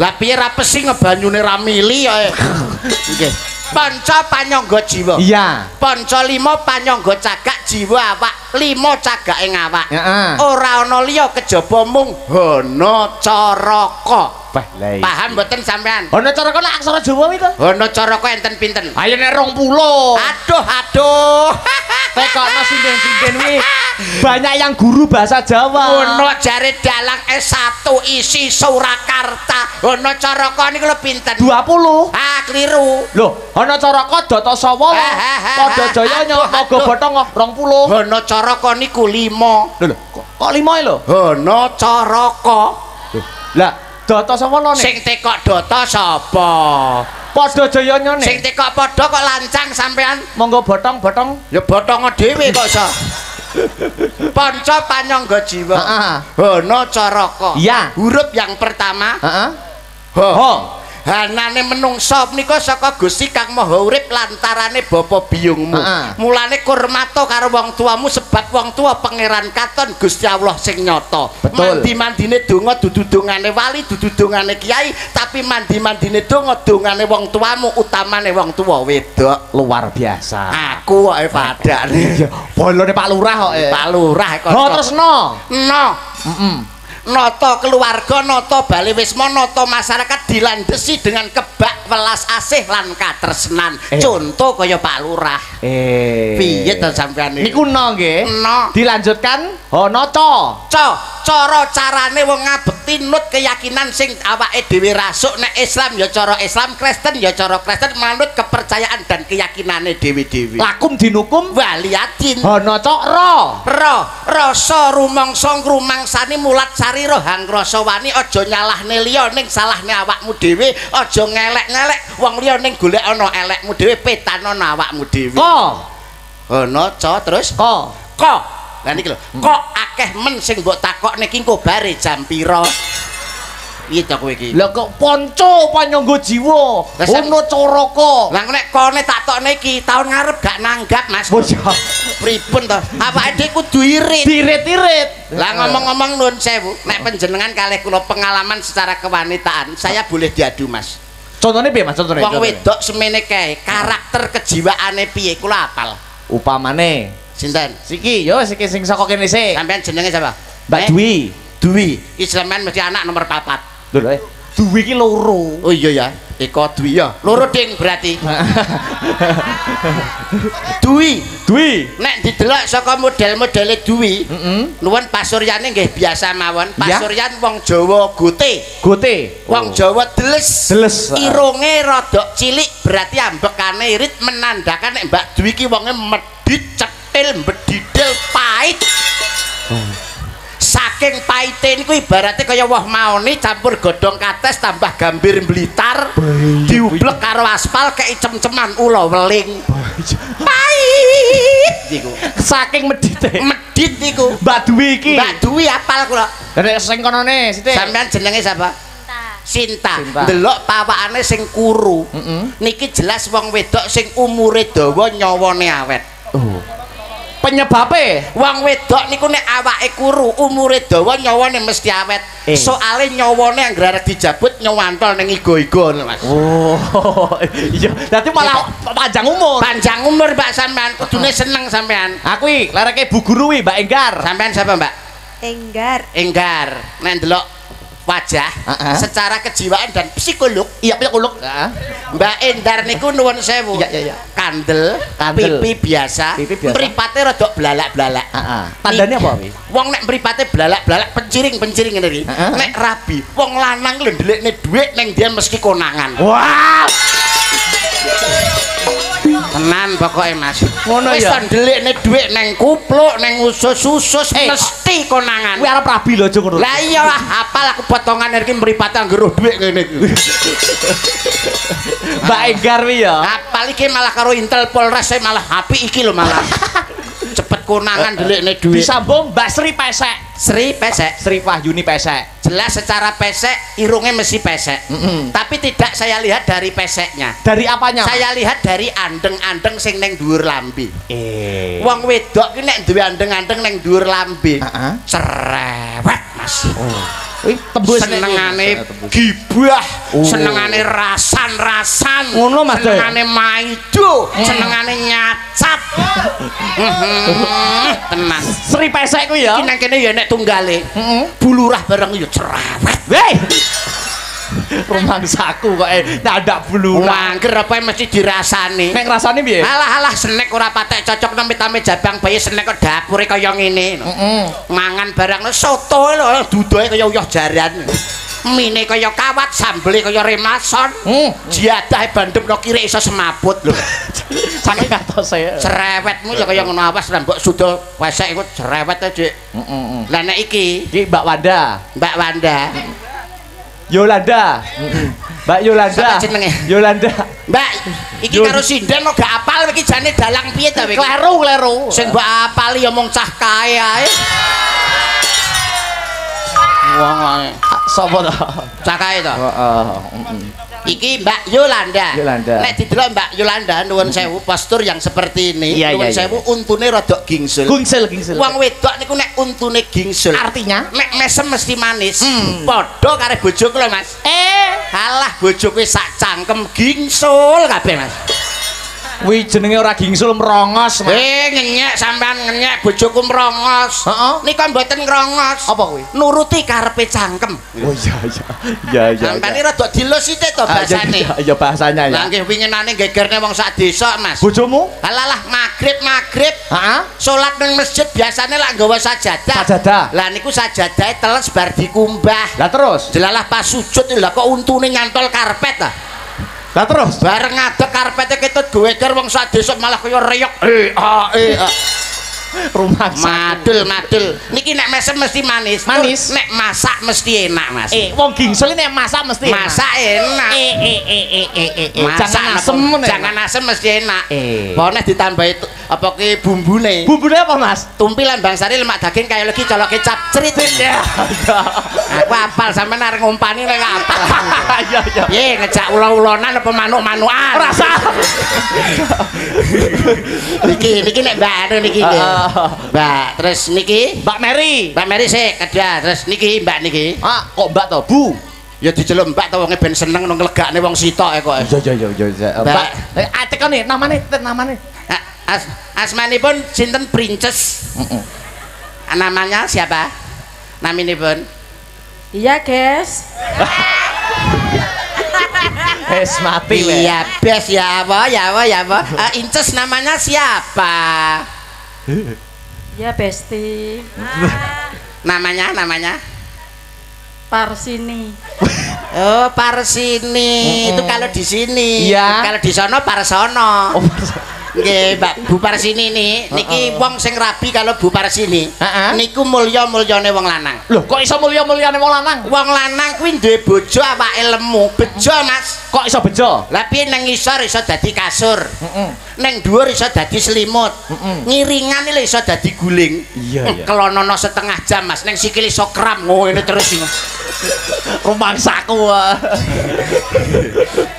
lah biar apa sih ngebanyune ramili ya oke ponco panyonggo jiwa iya ponco limo panyonggo cagak jiwa awak limo cagak yang awak ora ono liya kejaba mung hono caraka paham mboten sampean hono caraka lak aksara Jawa itu hono caraka enten pinten ayo nek rong pulo aduh aduh tekokno sinden-sinden wi banyak yang guru bahasa Jawa hono jare dalang S satu isi Surakarta hono caraka niku lho pinten dua puluh ah keliru lho ana caraka Data Sawa padha jaya nyaga bothong dua puluh ana caraka niku lima lho kok lima e lho ana caraka lah Data Sawa lho sing tekok Data sapa padha jaya nyone sing tekok padha kok lancang sampean monggo bothong-bothong ya bothonge dhewe kok iso panca panyangga jiwa ana caraka ya huruf yang pertama heeh ha hanane menungsa menika saka Gusti Kang Maha Urip lantarane bapa biyungmu. Uh-uh. Mulane kurmato karo wong tuamu sebab wong tua pangeran katon Gusti Allah sing nyata. Mandi-mandine donga dudu dongane wali, dudu dongane kiai, tapi mandi-mandine donga dongane wong tuamu, utamane wong tua wedok luar biasa. Aku kok padane. Bolone Pak Lurah kok. Pak Lurah kok. Ho tresno. No. Heeh. Noto keluarga, noto Bali Wisma, noto masyarakat dilandesi dengan kebak welas asih lan katresnan. Eh. Contoh kaya Pak Lurah. Eh. Piye to sampeyan niku? Niku no nggih. No. Dilanjutkan hono co. Co. cara carane wong ngabekti nut keyakinan sing awake dhewe rasuk. Nek Islam ya cara Islam, Kristen ya cara Kristen, manut kepercayaan dan keyakinane dhewe-dhewe. Lakum dinukum waliyatin. Ana cakra. Ra rasa rumangsa ngrumangsani mulat sarira hangrasa wani, aja nyalahne liya ning salahne awakmu dhewe, aja ngelek-ngelek wong liya ning golek ana elekmu dhewe, petana awakmu dhewe. Ka. Ana ca terus ka. Ka. Lah niki lho, kok akeh men sing mbok takokne iki engko bare jam pira? Piye ta kowe iki? Lah kok ponco panyangga jiwa, ono caraka. Lah nek kone tak tokne iki taun ngarep gak nanggap, Mas. Pripun to? Awake dhewe kudu irit. Dirit-irit. Lah ngomong-ngomong nuwun sewu, nek panjenengan kalih kula pengalaman secara kewanitaan, saya boleh diadu, Mas. Contone piye, Mas? Contone. Wong wedok semene kae, karakter kejiwaane piye kula hafal. Upamane sinten? Siki, yo siki sing saka kene sik. Sampeyan jenenge sapa? Mbak Dwi. Dwi. Iki sampeyan mesti anak nomor papat. Lho eh. Dwi iki loro. Oh iya ya. Eko Dwi ya. Loro ding berarti. Dwi, Dwi. Nek didelok saka model-modele Dwi, heeh. Nuwun pasuryane nggih biasa mawon. Pasuryan wong Jawa gote. Gote. Wong Jawa deles. Deles. Irunge rada cilik berarti ambekane irit, menandakan nek Mbak Dwi iki wonge medhit, bedidil, pahit. Saking pahite niku ibarate kaya woh maoni campur godhong kates tambah gambir blitar diublek karo aspal keicem-ceman ula weling. Pahit niku. Saking medite. Medit niku. Mbak Dwi iki. Mbak Dwi apal kula. Nek sing konone sithik. Sampeyan jenenge sapa? Sinta. Delok pawakane sing kuru. Niki jelas wong wedok sing umure dawa nyawane awet. Penyebabe wong wedok niku nek awake kuru umure dawa nyawane mesti awet. Eh. Soale nyawane anggere arep dijabut nyawantol ning igo-igo, Mas. Oh. Iya, dadi malah panjang umur. Panjang umur Mbak sampean, kudune seneng sampean. Aku iki lereke Bu Guru iki, Mbak Enggar. Sampean siapa, Mbak? Enggar. Enggar. Nek ndelok wajah uh-huh. secara kejiwaan dan psikolog, iya psikolog uh-huh. Mbak Endar niku nuwun sewu iya, iya, iya. kandel, kandel pipi biasa, pipi biasa. Mripate rada blalak-blalak uh-huh. tandane apa kuwi? Wong nek mripate blalak-blalak penciring-penciring ngene iki uh-huh. nek rabi wong lanang lho ndelikne dhuwit ning dia meski konangan. Wah. Tenan pokoke Mas. Ngono ya. Wis ndelikne dhuwit nang kupluk, nang usus-usus hey, mesti konangan. Kuwi arep rabi lho aja ngono. Lah iya hafal aku potongan iki mripate nggeruh dhuwit ngene iki. Mbak Enggar kuwi ya. Hafal iki malah karo Intel Polres malah api iki lho malah. Cepet konangan ndelikne dhuwit. Disambung Mbak Sri Pesek. Sri Pesek, Sri Wahyuni Pesek. Jelas secara pesek irungnya mesti pesek. Mm -mm. Tapi tidak saya lihat dari peseknya. Dari apanya? Saya lihat dari andeng-andeng sing neng dhuwur lambe. Eh. Wong wedok ki nek duwe andeng-andeng neng dhuwur lambe. Heeh. Uh -huh. Cerewet, Mas. Oh. Kuwi tembus senengane gibah, oh. senengane rasan-rasan. Ngono Mas. Senengane maido, mm. senengane nyacat. Heeh. Tenang. Sri pesek kuwi ya. Ki nang kene ya nek tunggale. Heeh. Bulurah bareng ya cerewet. Weh. Rumangsaku kok ndak bulurah. Mangker apa mesti dirasani. Nek rasane piye? Alah-alah senek ora patek cocok nang mitame jabang bayi senek kok dapure kaya ngene. Heeh. Mangan bareng soto lho dudohe kaya uyah jaran. Mine kaya kawat, sambele kaya remason. Hmm. Jiadahe bandem kok kirik iso semaput lho. Saking katose. Cerewetmu ya kaya ngono awas lan mbok sudul wesek iku cerewet e, Dik. Heeh. Lah nek iki, iki Mbak Wanda. Mbak Wanda. Yolanda. Mbak Yolanda. Yolanda. Mbak, iki karo sinden kok gak apal iki jane dalang piye ta kowe? Kleru, kleru. Sing mbok apali ya mung cah kae ae. Wah, sapa to? Cakae to? Heeh. Iki Mbak Yolanda. Nek didelok Mbak Yolanda nuwun sewu postur yang seperti ini, nuwun sewu untune rada gingsul. Gingsul, gingsul. Wong wedok niku nek untune gingsul, artinya nek mesem mesti manis. Padha karo bojoku lho, Mas. Eh, halah bojoku sak cangkem gingsul kabeh, Mas. Wih jenenge ora gingsul merongos. Eh ngenyek sampean ngenyek bojoku merongos. Heeh. Nika mboten ngrongos. Apa kuwi? Nuruti karepe cangkem. Oh iya iya. Iya iya. Sampane rada dilus sithik to bahasane. Iya iya bahasane ya. Lah nggih winginane gegernya wong sak desa, Mas. Bojomu? Alalah magrib-magrib. Heeh. Salat ning masjid biasane lak nggawa sajadah. Sajadah. Lah niku sajadahe teles bar dikumbah. Lah terus? Delalah pas sujud lha kok untune nyantol karpet ta? Lah terus bareng ngadeg karpete ketut goweker wong sak desa malah kaya reyok e a e a rumah madul madul niki nek mesem mesti manis manis nek masak mesti enak Mas. Eh wong gingsel nek masak mesti enak masak enak e e e e e e jangan asem jangan asem mesti enak pone ditambahi apa ki bumbune bumbune apa Mas tumpilan bangsari lemak daging kaya legi colok kecap cerit ya aku apal sampean arep ngumpani nek apal iya iya piye ngejak ula-ulonan apa manuk-manukan ora sah niki niki nek mbak anu niki Mbak, terus niki Mbak Mary Mbak Mary sik kedah terus niki Mbak niki ah kok Mbak to Bu ya diceluk Mbak to wonge ben seneng nang nglegakne wong sitok e kok iya iya iya Mbak atekane namane namane asmanipun sinten Princes heeh namanya siapa naminipun iya guys es mati iya bes ya apa ya apa ya apa Inces namanya siapa ya Besti namanya namanya Parsini oh Parsini itu kalau di sini kalau di sono Parsono nggih Mbak Bu Parsini nih niki wong sing rabi kalau Bu Parsini niku mulya-mulyane wong lanang lho kok iso mulya-mulyane wong lanang wong lanang kuwi duwe bojo awake lemu bejo Mas kok iso bejo lha piye nang ngisor iso dadi kasur heeh nang dhuwur iso dadi selimut ngiringane lho iso dadi guling iya kelonono setengah jam Mas nang sikil iso kram ngene terus iki rumangsaku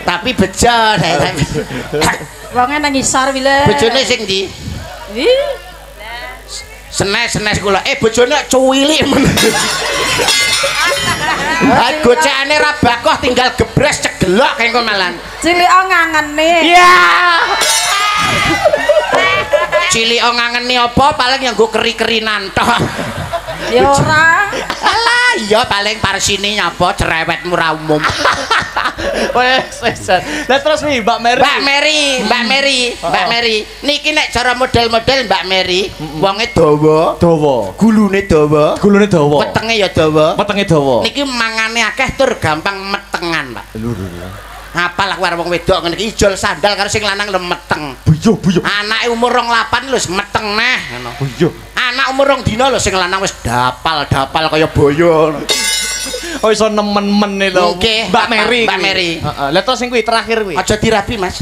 tapi bejo tapi wonge nang ngisor wile. Bojone sing ndi? Wi. Senes-senes kula. Eh bojone cuwilik men. Ah gocekane ra bakoh tinggal gebres cegelok engko malan. Cilik ngangene. Iya. Cilik ngangene apa paling yang nggo keri-kerinan tok. Ya ora. Alah, ya paling Parsini nyapa cerewetmu ra umum. Wes wes. Lah terus nih Mbak Mary. Mbak Mary, Mbak Mary, Mbak Mary. Niki nek cara model-model Mbak Mary, wonge dawa, dawa. Gulune dawa, gulune dawa. Petenge ya dawa, petenge dawa. Niki mangane akeh tur gampang metengan, Pak. Lho lho. Ngapal aku arep wong wedok ngene iki ijol sandal karo sing lanang lemeteng. Buyuh buyuh. Anake umur dua puluh delapan lho meteng neh ngono. Buyuh. Anak umur dua dina lho sing lanang wis dapal-dapal kaya boyo. Oh iso nemen-men e lho Mbak Mary Mbak Mary heeh lha terus sing kuwi terakhir kuwi aja dirabi Mas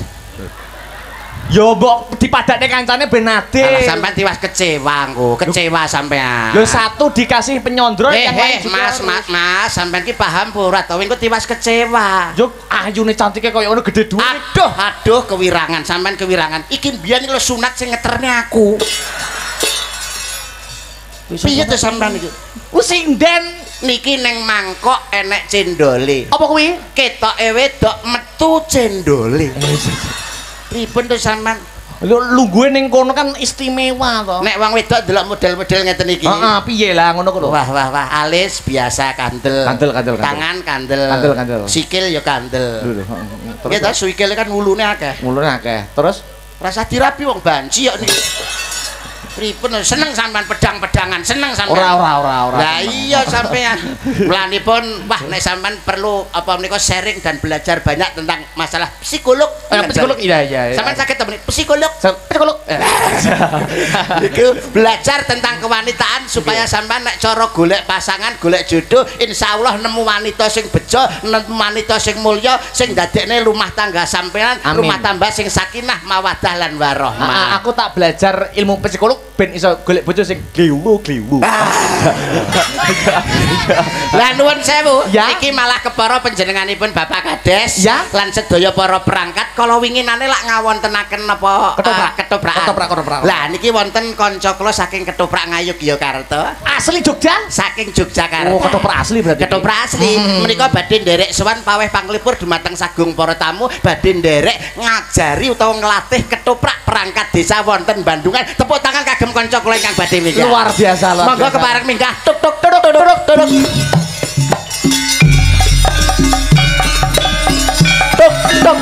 yo mbok dipadakne kancane ben adil alah sampean tiwas kecewa engko kecewa sampean lho satu dikasih penyondro yang lain Mas Mas Mas sampean ki paham ora to engko tiwas kecewa yo ayune cantike kaya ngono gede dhuwit aduh aduh kewirangan sampean kewirangan iki mbiyen lho sunat sing ngeterne aku piye to sampean iki usinden niki neng mangkok enek cendole apa kuwi ketok wedok metu cendole ribun tuh sampean lho lungguhe ning kono kan istimewa to nek wong wedok delok model-model ngeten iki heeh piye lah ngono kuwi wah wah wah alis biasa kandel kandel kandel tangan kandel kandel kandel sikil ya kandel ya ta sikil kan wulune akeh wulune akeh terus rasa dirapi wong banci kok niki pripun seneng sampean pedang-pedangan seneng sampean ora ora ora ora lah iya sampean melanipun wah nek sampean perlu apa menika sharing dan belajar banyak tentang masalah psikolog psikolog iya iya sampean sakit temen psikolog psikolog belajar tentang kewanitaan supaya sampean nek cara golek pasangan golek jodoh insyaallah nemu wanita sing bejo nemu wanita sing mulya sing dadekne rumah tangga sampean rumah tangga sing sakinah mawaddah lan warahmah aku tak belajar ilmu psikolog ben iso golek bojo sing gliwu-gliwu. Lah nuwun sewu, iki malah kepara panjenenganipun Bapak Kades lan sedaya para perangkat kala winginane lak ngawontenaken napa ketoprak. Ketoprak. Lah niki wonten kanca kula saking Ketoprak Ngayogyakarta. Asli Jogja? Saking Yogyakarta. Oh, ketoprak asli berarti. Ketoprak asli. Menika badhe nderek sowan paweh panglipur dumateng sagung para tamu badhe nderek ngajari utawa nglatih ketoprak perangkat desa wonten Bandungan. Tepuk tangan kagem kanca kula ingkang badhe minggah. Luar biasa lho. Monggo kepareng minggah. Tuk tuk tuk tuk tuk tuk. Tuk tuk.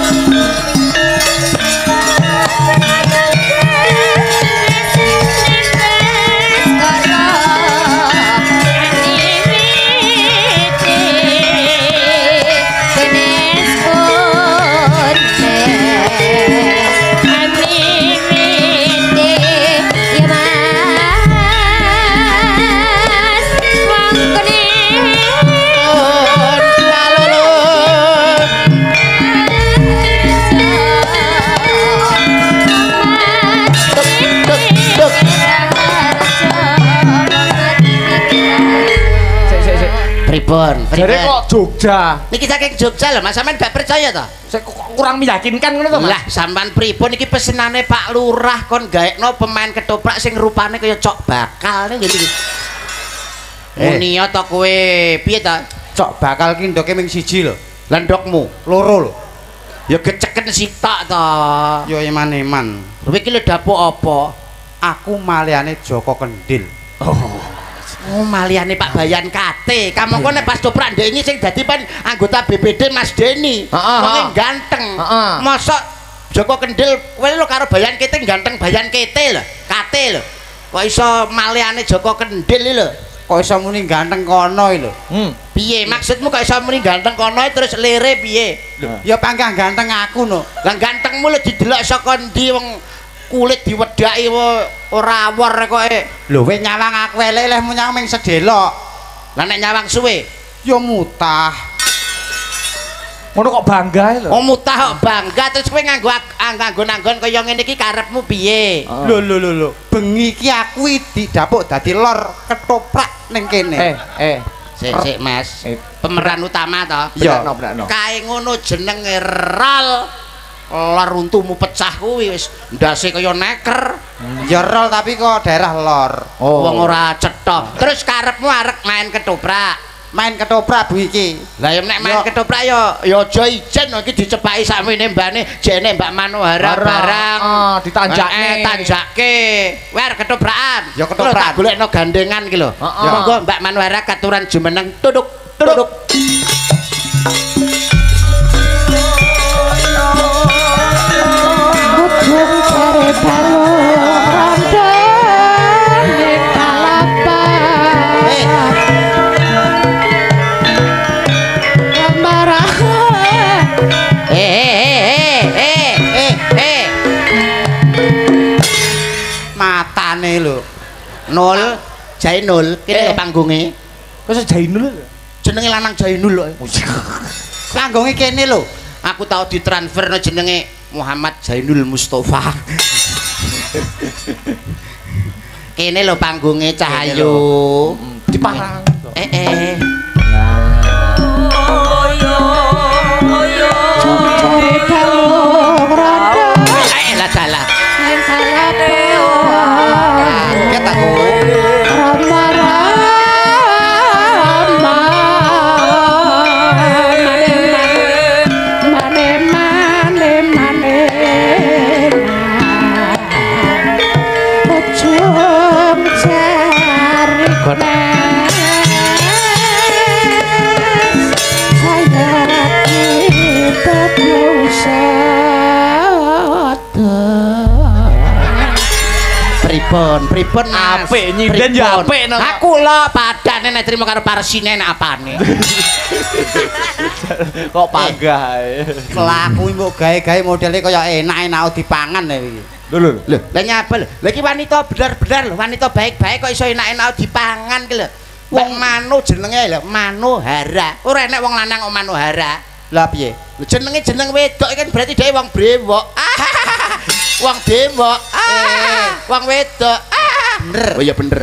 Pripun, pripun. Jadi kok Jogja? Niki saking Jogja lho, Mas Sampean gak percaya to? Saya kurang meyakinkan ngono to, Mas. Lah, sampean pripun iki pesenane Pak Lurah kon gaekno pemain ketoprak sing rupane kaya cok bakal ngene iki. Muni to kowe, piye to? Cok bakal ki ndoke ming siji lho. Lah ndokmu loro lho. Ya geceken sitok to. Ya eman-eman. Kowe iki lho dapuk apa? Aku maliane Joko Kendil. Oh. Oh maliane Pak Bayan K T. Kamu kau nih pas coprak Denny sih jadi pan anggota B P D Mas Denny. Mungkin ganteng. Masuk Joko Kendil. Wei lo karo Bayan K T ganteng Bayan K T lo, K T lo. Kau iso maliane Joko Kendil lo. Kau iso muni ganteng konoi lo. Piye maksudmu kau iso muni ganteng konoi terus lere piye? Ya panggang ganteng aku no. Lang ganteng mulu didelok sokondi wong. Kulit diwedaki ora awor kok e. Lho wis nyawang aku eleh leh nyawang ming sedelok. Lah nek nyawang suwe ya mutah. Ngono kok banggae lho. Oh mutah kok bangga terus kowe nganggo anggon-anggon kaya ngene iki karepmu piye? Lho lho lho lho. Bengi iki aku didapuk dadi lor ketoprak ning kene. Eh eh sik sik Mas. Pemeran utama to. Berakno-berakno. Kae ngono jenenge Rol. Lor runtuhmu pecah kuwi wis ndase kaya neker. Ya Rol tapi kok daerah lor. Wong ora cetha. Terus karepmu arek main ketoprak. Main ketoprak Bu iki. Lah yen nek main ketoprak ya ya aja ijen iki dicepaki sakmene mbane jene Mbak Manohara barang. Oh, ditanjake, tanjake. Wer ketoprakan. Ya ketoprak tak golekno gandengan iki lho. Monggo Mbak Manohara katuran jumeneng tuduk tuduk. Matane lho. Nol, Jai Nul, kene panggunge. Kok Jai Nul? Jenenge lanang Jai Nul kok. Panggunge kene lho. Aku tau ditransferno jenenge Muhammad Jainul Mustafa. Kene lho panggungnya Cahayu di Parang. Eh eh. Oyo oyo. Cari kalung rada. Eh lah salah. Salah deo. Kataku. Rama rama. Pripun, pripun apik nyinden ya apik no. Lah kula padane nek trimo karo parsine nek apane. Kok panggah ae. Kelakuin kok gawe-gawe modele kaya enak-enak dipangan lho iki. Lho lho. Lho, lah nyapa lho. Lah iki wanita bener-bener lho, wanita baik-baik kok iso enak-enak dipangan ki lho. Wong Mano jenenge lho, Manohara. Ora enek wong lanang kok Manohara. Lah piye? Jenenge jeneng wedok iki kan berarti dhewe wong brewok. Wong demo, ah, wong wedok, ah, bener. Oh iya bener.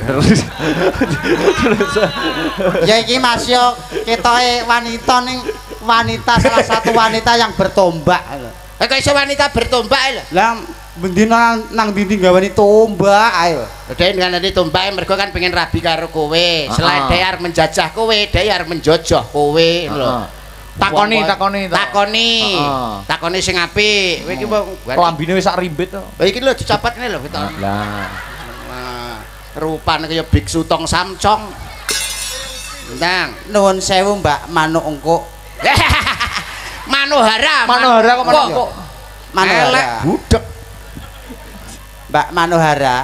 Ya iki Mas yo ketoke wanita ning wanita salah satu wanita yang bertombak lho. Eh kok iso wanita bertombak lho. Lah bendina nang dinding gawani tombak ae lho. Dhewe kan tadi tombake mergo kan pengen rabi karo kowe. Selain dhek arep menjajah kowe, dhek arep menjojoh kowe lho. Takoni, takoni, takoni, takoni sing apik. Kowe iki klambine wis sak rimbit to. Lah iki lho dicapat ngene lho ketok. Lah. Rupane kaya biksu tong samcong. Ndang, nuwun sewu Mbak Manuk engko. Manohara. Manohara kok engko. Manohara. Budek. Mbak Manohara.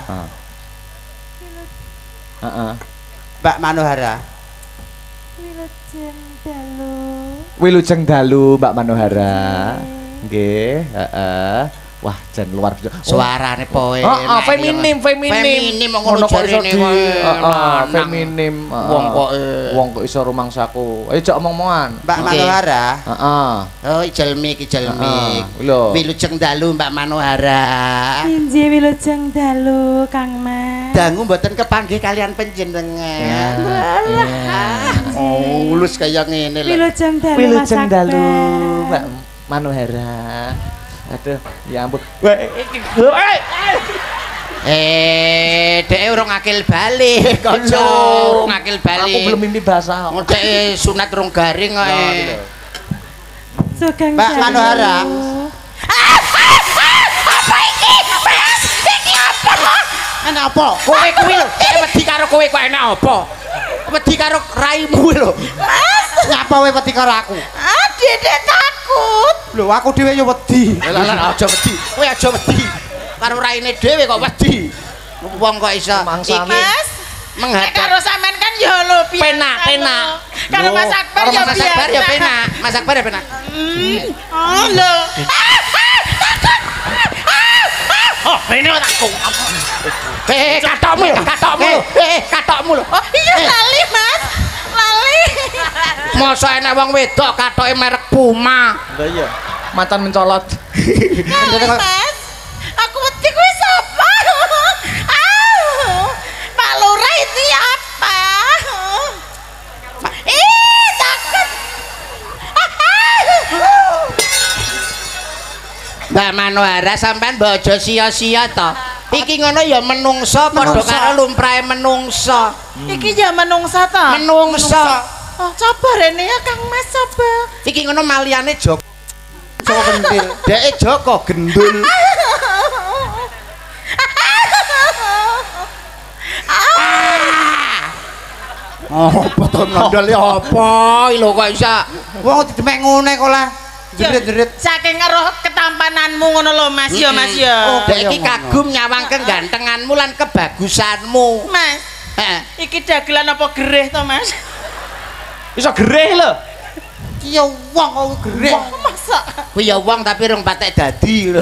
Heeh. Mbak Manohara. Wilujeng dalu. Wilujeng dalu Mbak Manohara. Nggih, heeh. Wah, jan luar biasa. Suarane poe. Heeh, feminim, feminim. Feminim ngono kok iso di heeh, feminim. Wong kok wong kok iso rumangsaku. Ayo cok omong-omongan. Mbak Manohara. Heeh. Oh, ijelmi iki jelmi. Wilujeng dalu Mbak Manohara. Inggih, wilujeng dalu Kang Mas. Dangu mboten kepanggih kalian panjenengan. Oh, ulus kaya ngene lho. Wilujeng dalu. Wilujeng dalu Mbak Manohara. Aduh, ya ampun. Eh, dek urung akil balik, kocok akil balik. Aku belum mimpi basah. Dek sunat rong garing kok. Mbak Manohara. Apa ini? Mas, ini apa? Enak apa? Kowe kowe lho. Wedi karo kowe kok enak apa? Wedi karo raimu lho. Mas, ngapa kowe wedi karo aku? Ah, dedek takut. Lho aku dhewe yo wedi. Lah lah aja wedi. Kowe aja wedi. Karo raine dhewe kok wedi. Wong kok iso iki Mas. Menghadap karo sampean kan yo lho penak, penak. Karo Mas Akbar yo penak. Mas Akbar yo penak. Mas Akbar yo penak. Oh lho. Oh, ini aku. Eh, katokmu, katokmu. Eh, katokmu lho. Oh, iya lali, Mas. Lali. Masa enak wong wedok katoke merek Puma. Lah iya. Macan mencolot. Mas, aku wedi kuwi sapa? Ah. Pak Lura ini apa? Ih, takut. Mbak Manohara sampean bojo sia-sia to. Iki ngono ya menungso padha karo lumprahe menungso. Iki ya menungso to. Menungso. Oh, coba rene ya Kang Mas coba. Iki ngono maliane Joko. Joko Kendil. Deke Joko Kendil. Oh, beton nandel ya apa iki lho kok iso. Wong didemek ngene kok lah. Jerit-jerit. Saking roh ketampananmu ngono lho Mas ya Mas ya. Dek iki kagum nyawang kegantenganmu lan kebagusanmu. Mas. Heeh. Iki dagelan apa gereh to Mas? Iso gereh lho. Ki yo wong kok gereh. Kok masak? Ku yo wong tapi rung patek dadi lho.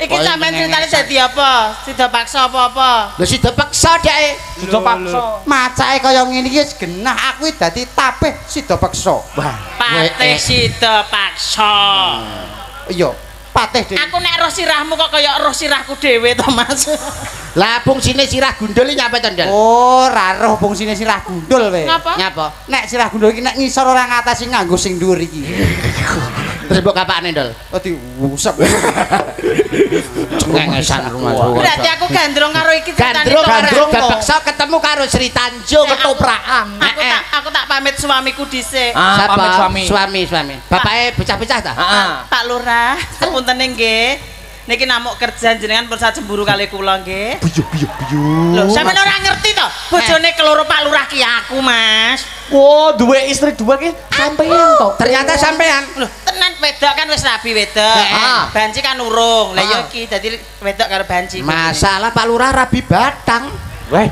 Iki sampean critane dadi apa? Sida paksa apa-apa? Lho sida paksa deke. Sida paksa. Macake kaya ngene iki wis genah aku dadi tapih sida paksa. Wah. Patih sida paksa. Iya, patih dhewe. Aku nek roh sirahmu kok kaya roh sirahku dhewe to, Mas. Lah fungsine sirah gundul iki nyapa to, Ndel? Oh, ra roh fungsine sirah gundul wae. Nyapa? Nek sirah gundul iki nek ngisor ora ngatasi nganggo sing dhuwur iki. Terus mbok kapakne, Ndol. Oh, diusap. Cengengesan rumah. Berarti aku gandrung karo iki ceritane. Gandrung kepeksa ketemu karo Sri Tanjung ketoprakan. Aku tak aku tak pamit suamiku dhisik. Pamit suami. Suami, suami. Bapake bocah-bocah ta? Heeh. Pak Lurah, sepuntene nggih. Niki namuk kerja jenengan pursa cemburu kali kula nggih. Buyuh buyuh buyuh. Lho, sampeyan ora ngerti to? Bojone keloro Pak Lurah ki aku, Mas. Wo, duwe istri dua ki sampeyan to. Ternyata sampeyan. Lho, tenan wedok kan wis rabi wedok. Banci kan urung. Lah ya ki dadi wedok karo banci. Masalah Pak Lurah rabi batang. Weh.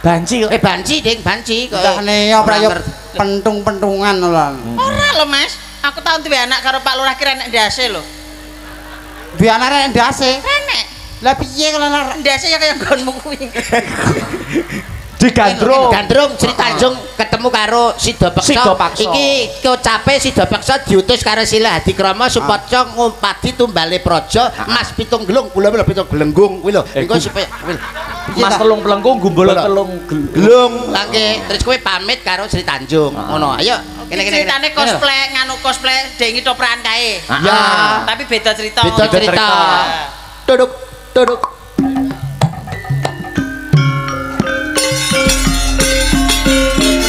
Banci kok. Eh banci, Ding, banci kok. Entahne yo prayo pentung-pentungan lho. Ora lho, Mas. Aku tau duwe anak karo Pak Lurah ki enek ndase lho. Bianare ndase. Enek. Lah piye kala ndase ya kaya nggonmu kuwi. di Gandrung Gandrung Sri Tanjung ketemu karo Sidapaksa iki kocape Sidapaksa diutus karo Silahadi Krama supaya ngumpati tumbale projo mas pitung gelung kula lho pitung gelenggung kuwi lho engko supaya mas telung pelengkung gumbul telung gelung langke terus kowe pamit karo Sri Tanjung ngono ayo ceritane cosplay nganu cosplay dengi topraan kae ya tapi beda cerita beda cerita duduk duduk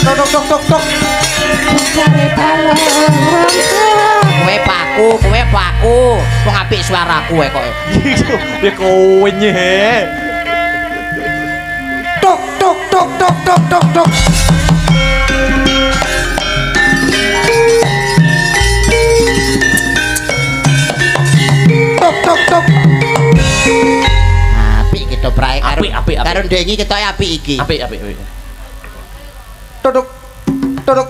duduk duduk duduk kowe paku kowe paku wong apik suaraku kowe kok ya kowe nyeh tok tok tok tok tok tok tok tok tok tok api kita prae api api karo dengi ketoke api iki api api todok todok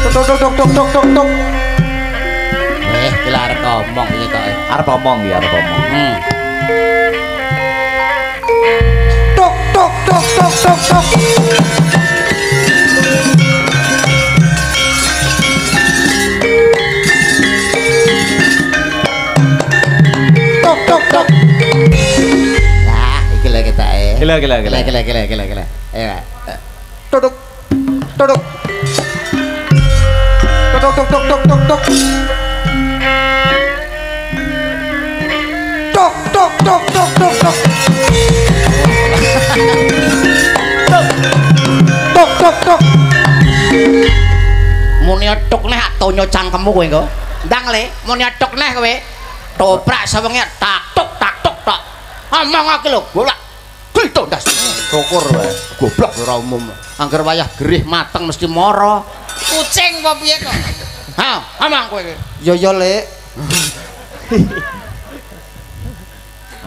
tok tok tok tok tok tok eh gila arep ngomong iki ketoke arep ngomong ya arep ngomong hmm tok tok tok tok tok tok tok tok tok lah iki lek kita eh gila gila gila gila gila gila gila eh todok todok tok tok tok tok tok tok tok tok tok tok tok tok tok tok tok muni tok neh tonyo cangkemmu kowe engko ndang le muni tok neh kowe toprak sawenge tak tok tak tok tok omong aku lho golak gel tondas syukur wae goblok ora umum angger wayah gerih mateng mesti mara kucing apa piye kok ha omong kowe yo yo le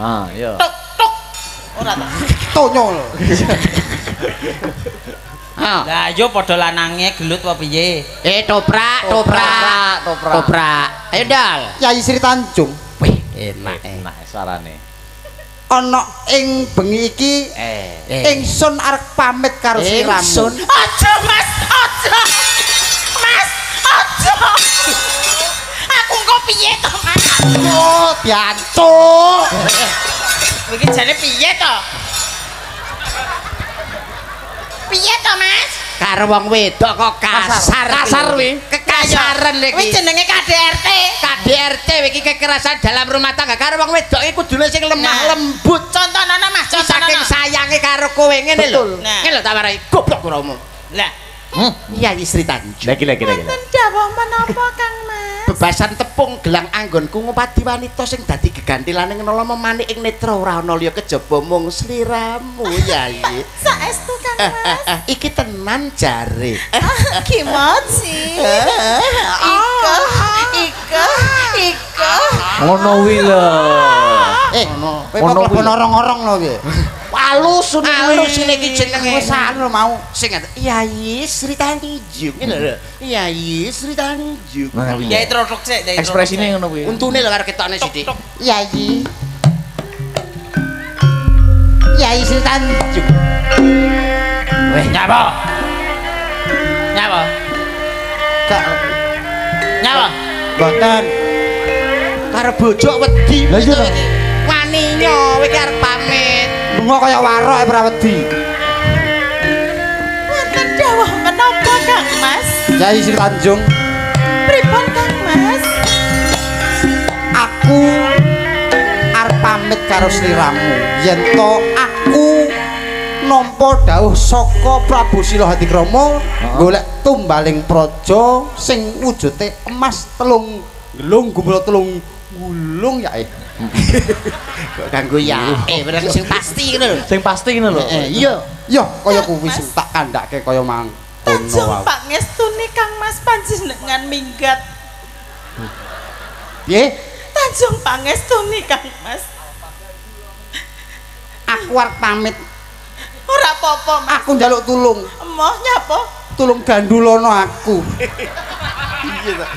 ah iya tok tok ora ta tonyol ah lah yo padha lanange gelut apa piye eh toprak toprak toprak toprak ayo dal Kyai Sri Tanjung wih enak enak sarane ana ing bengi iki ingsun arep pamit karo sliramu aja mas aja mas aja aku kok piye to mas oh diancuk iki jane piye to piye to mas karo wong wedok kok kasar kasar kuwi kekasaren iki kuwi jenenge K D R T K D R T iki kekerasan dalam rumah tangga karo wong wedok iki kudune sing lemah lembut contonana mas saking sayange karo kowe ngene lho ngene lho tak warai goblok ora umum lah iya istri Tanjung lagi-lagi jawab menapa kang mas bebasan tepung gelang anggonku ngupati wanita sing dadi gegantilan ngenolong memanik ing netra ora ana liya kejaba mung sliramu Yayi saestu kang mas iki tenan jare kimochi iko iko iko ngono wi lho eh ngono kowe orang-orang lho kowe alus alusine iki jenenge saen lho mau sing Yayi Sri Tanjung ngene lho Yayi Sri Tanjung ya trotok sik ekspresine ngono kuwi untune lho karo ketokne sithik Yayi Yayi Sri Tanjung weh nyapa nyapa gak nyapa mboten karo bojo wedi waninya kowe arep pamit lunga kaya warok ora wedi wonten dawuh menapa kang mas Kyai Sri Tanjung pripun kang mas aku arep pamit karo sliramu yen to aku nampa dawuh saka Prabu Silahadi Krama golek tumbaling praja sing wujude emas telung gelung gumbul telung gulung ya eh kanggo ya eh bener sing pasti ngono sing pasti ngono lho iya iya kaya kuwi sing tak kandhake kaya mang Tanjung pangestune kang mas panjenengan minggat piye Tanjung pangestune kang mas aku arep pamit ora apa-apa aku njaluk tulung emoh nyapa tulung gandulono aku piye ta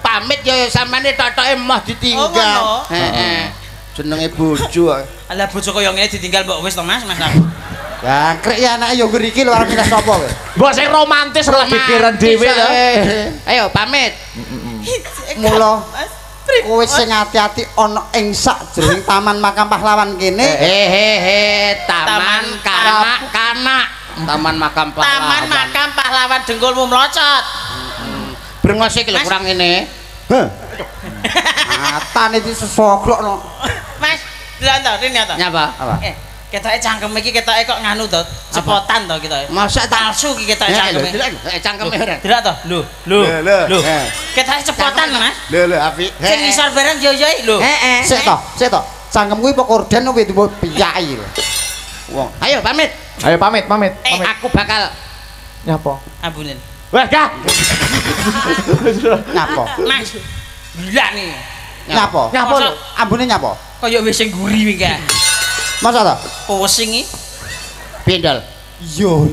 pamit ya sampeyan totoke emoh ditinggal heeh Jenenge bojo. Ala bojo koyo ngene ditinggal mbok wis to Mas, Mas. Jangkrik ya anake yo ngriki lho arep kita sapa kowe. Mbok sing romantis ora pikiran dhewe lho. Ayo pamit. Mula kowe sing ati-ati ana ing sakjroning Taman Makam Pahlawan kene. Hehehe, Taman Kanak-kanak. Taman Makam Pahlawan. Taman Makam Pahlawan dengkulmu mlocot. Brengos iki lho kurang ngene. Heh. Matane iki sesoglokno. Mas, delok to rene to. Nyapa? Apa? Ketoke cangkem iki ketoke kok nganu to, cepotan to ketoke. Mosok palsu iki ketoke cangkeme. Delok cangkeme ora. Delok to. Lho, lho. Lho. Ketoke cepotan, Mas. Lho, lho, apik. Sing ngisor bareng yo yo iki lho. Heeh. Sik to, sik to. Cangkem kuwi pok orden opo duwe piyaki lho. Wong. Ayo pamit. Ayo pamit, pamit. Eh, aku bakal nyapa? Ambunin. Wah, gah. Nyapa? Mas. Gila nih. Nyapa? Nyapa lho. Ambune nyapa? Kaya wis sing guri wingi kae. Masa tak? Pusing ini bendal yo.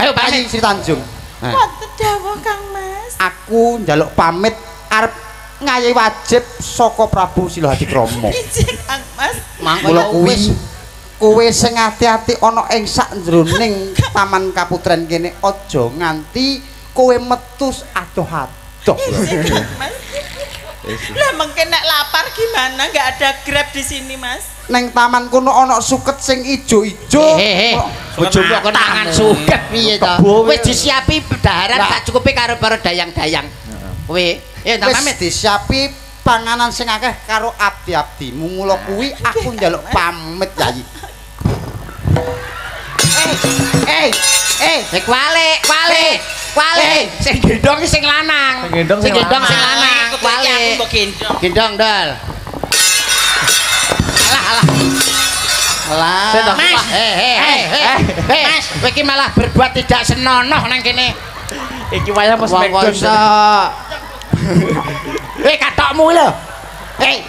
Ayo pamit Sri Tanjung. Wonten dawuh Kang Mas. Aku njaluk pamit arep ngayahi wajib saka Prabu Silahadi Krama. Ijik Kang Mas. Mula kuwi kowe sing ati-ati ana ing sak jroning Taman Kaputren kene aja nganti kowe metus adoh-adoh. Ijik Kang Mas. Lah mungkin nek lapar gimana enggak ada Grab di sini, Mas? Neng taman kuno ana suket sing ijo-ijo. Bojo kok tangan suket piye to? Wis disiapi daharan tak cukupi karo para dayang-dayang. Kowe, ya tak pamit disiapi panganan sing akeh karo abdi-abdi. Mula kuwi aku njaluk pamit, Yayi. Eh, eh, eh, sik walik, walik. Wale, sing gendong sing lanang. Sing gendong sing lanang. Wale. Gendong dol. Alah alah. Alah. Mas, he he he. Mas, kowe iki malah berbuat tidak senonoh nang kene. Iki wayah mesti mekdon. Eh katokmu lho. Hei.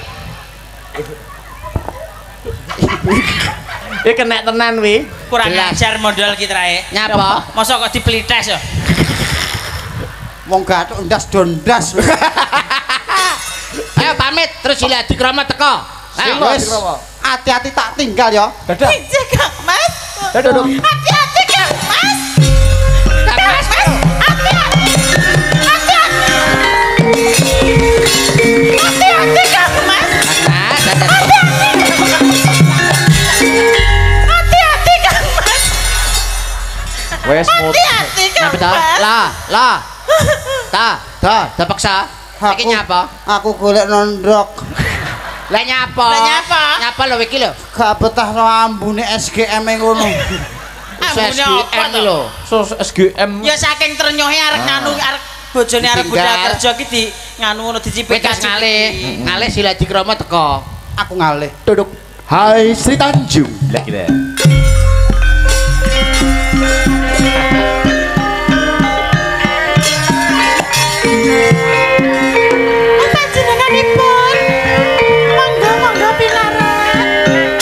Eh kena tenan wi. Kurang ajar modal kita rae. Nyapa? Masa kok dipelites yo. Wong gathuk ndas dondas. Ayo pamit terus Silahadi Krama teko. Wis. Ati-ati tak tinggal ya. Dadah. Ijik Kang Mas. Dadah. Ati-ati Kang Mas. Kang Mas. Ati-ati. Ati-ati. Ati-ati Kang Mas. Ati-ati Kang Mas. Wes mut. Ati-ati Kang Mas. Lah, lah. Ta, ta, terpaksa. Iki nyapa? Aku golek nondrok. Lah nyapa? Lah nyapa? Nyapa lho iki lho. Gak betah ro ambune S G M e ngono. S G M lho. Sus S G M. Ya saking trenyohe arek nganu arek bojone arek budal kerja iki di nganu ngono dicipit ngalih. Ngalih Silahadi Krama teko. Aku ngalih. Duduk. Hai Sri Tanjung. Lah kira. Panjenenganipun monggo monggo pinarak.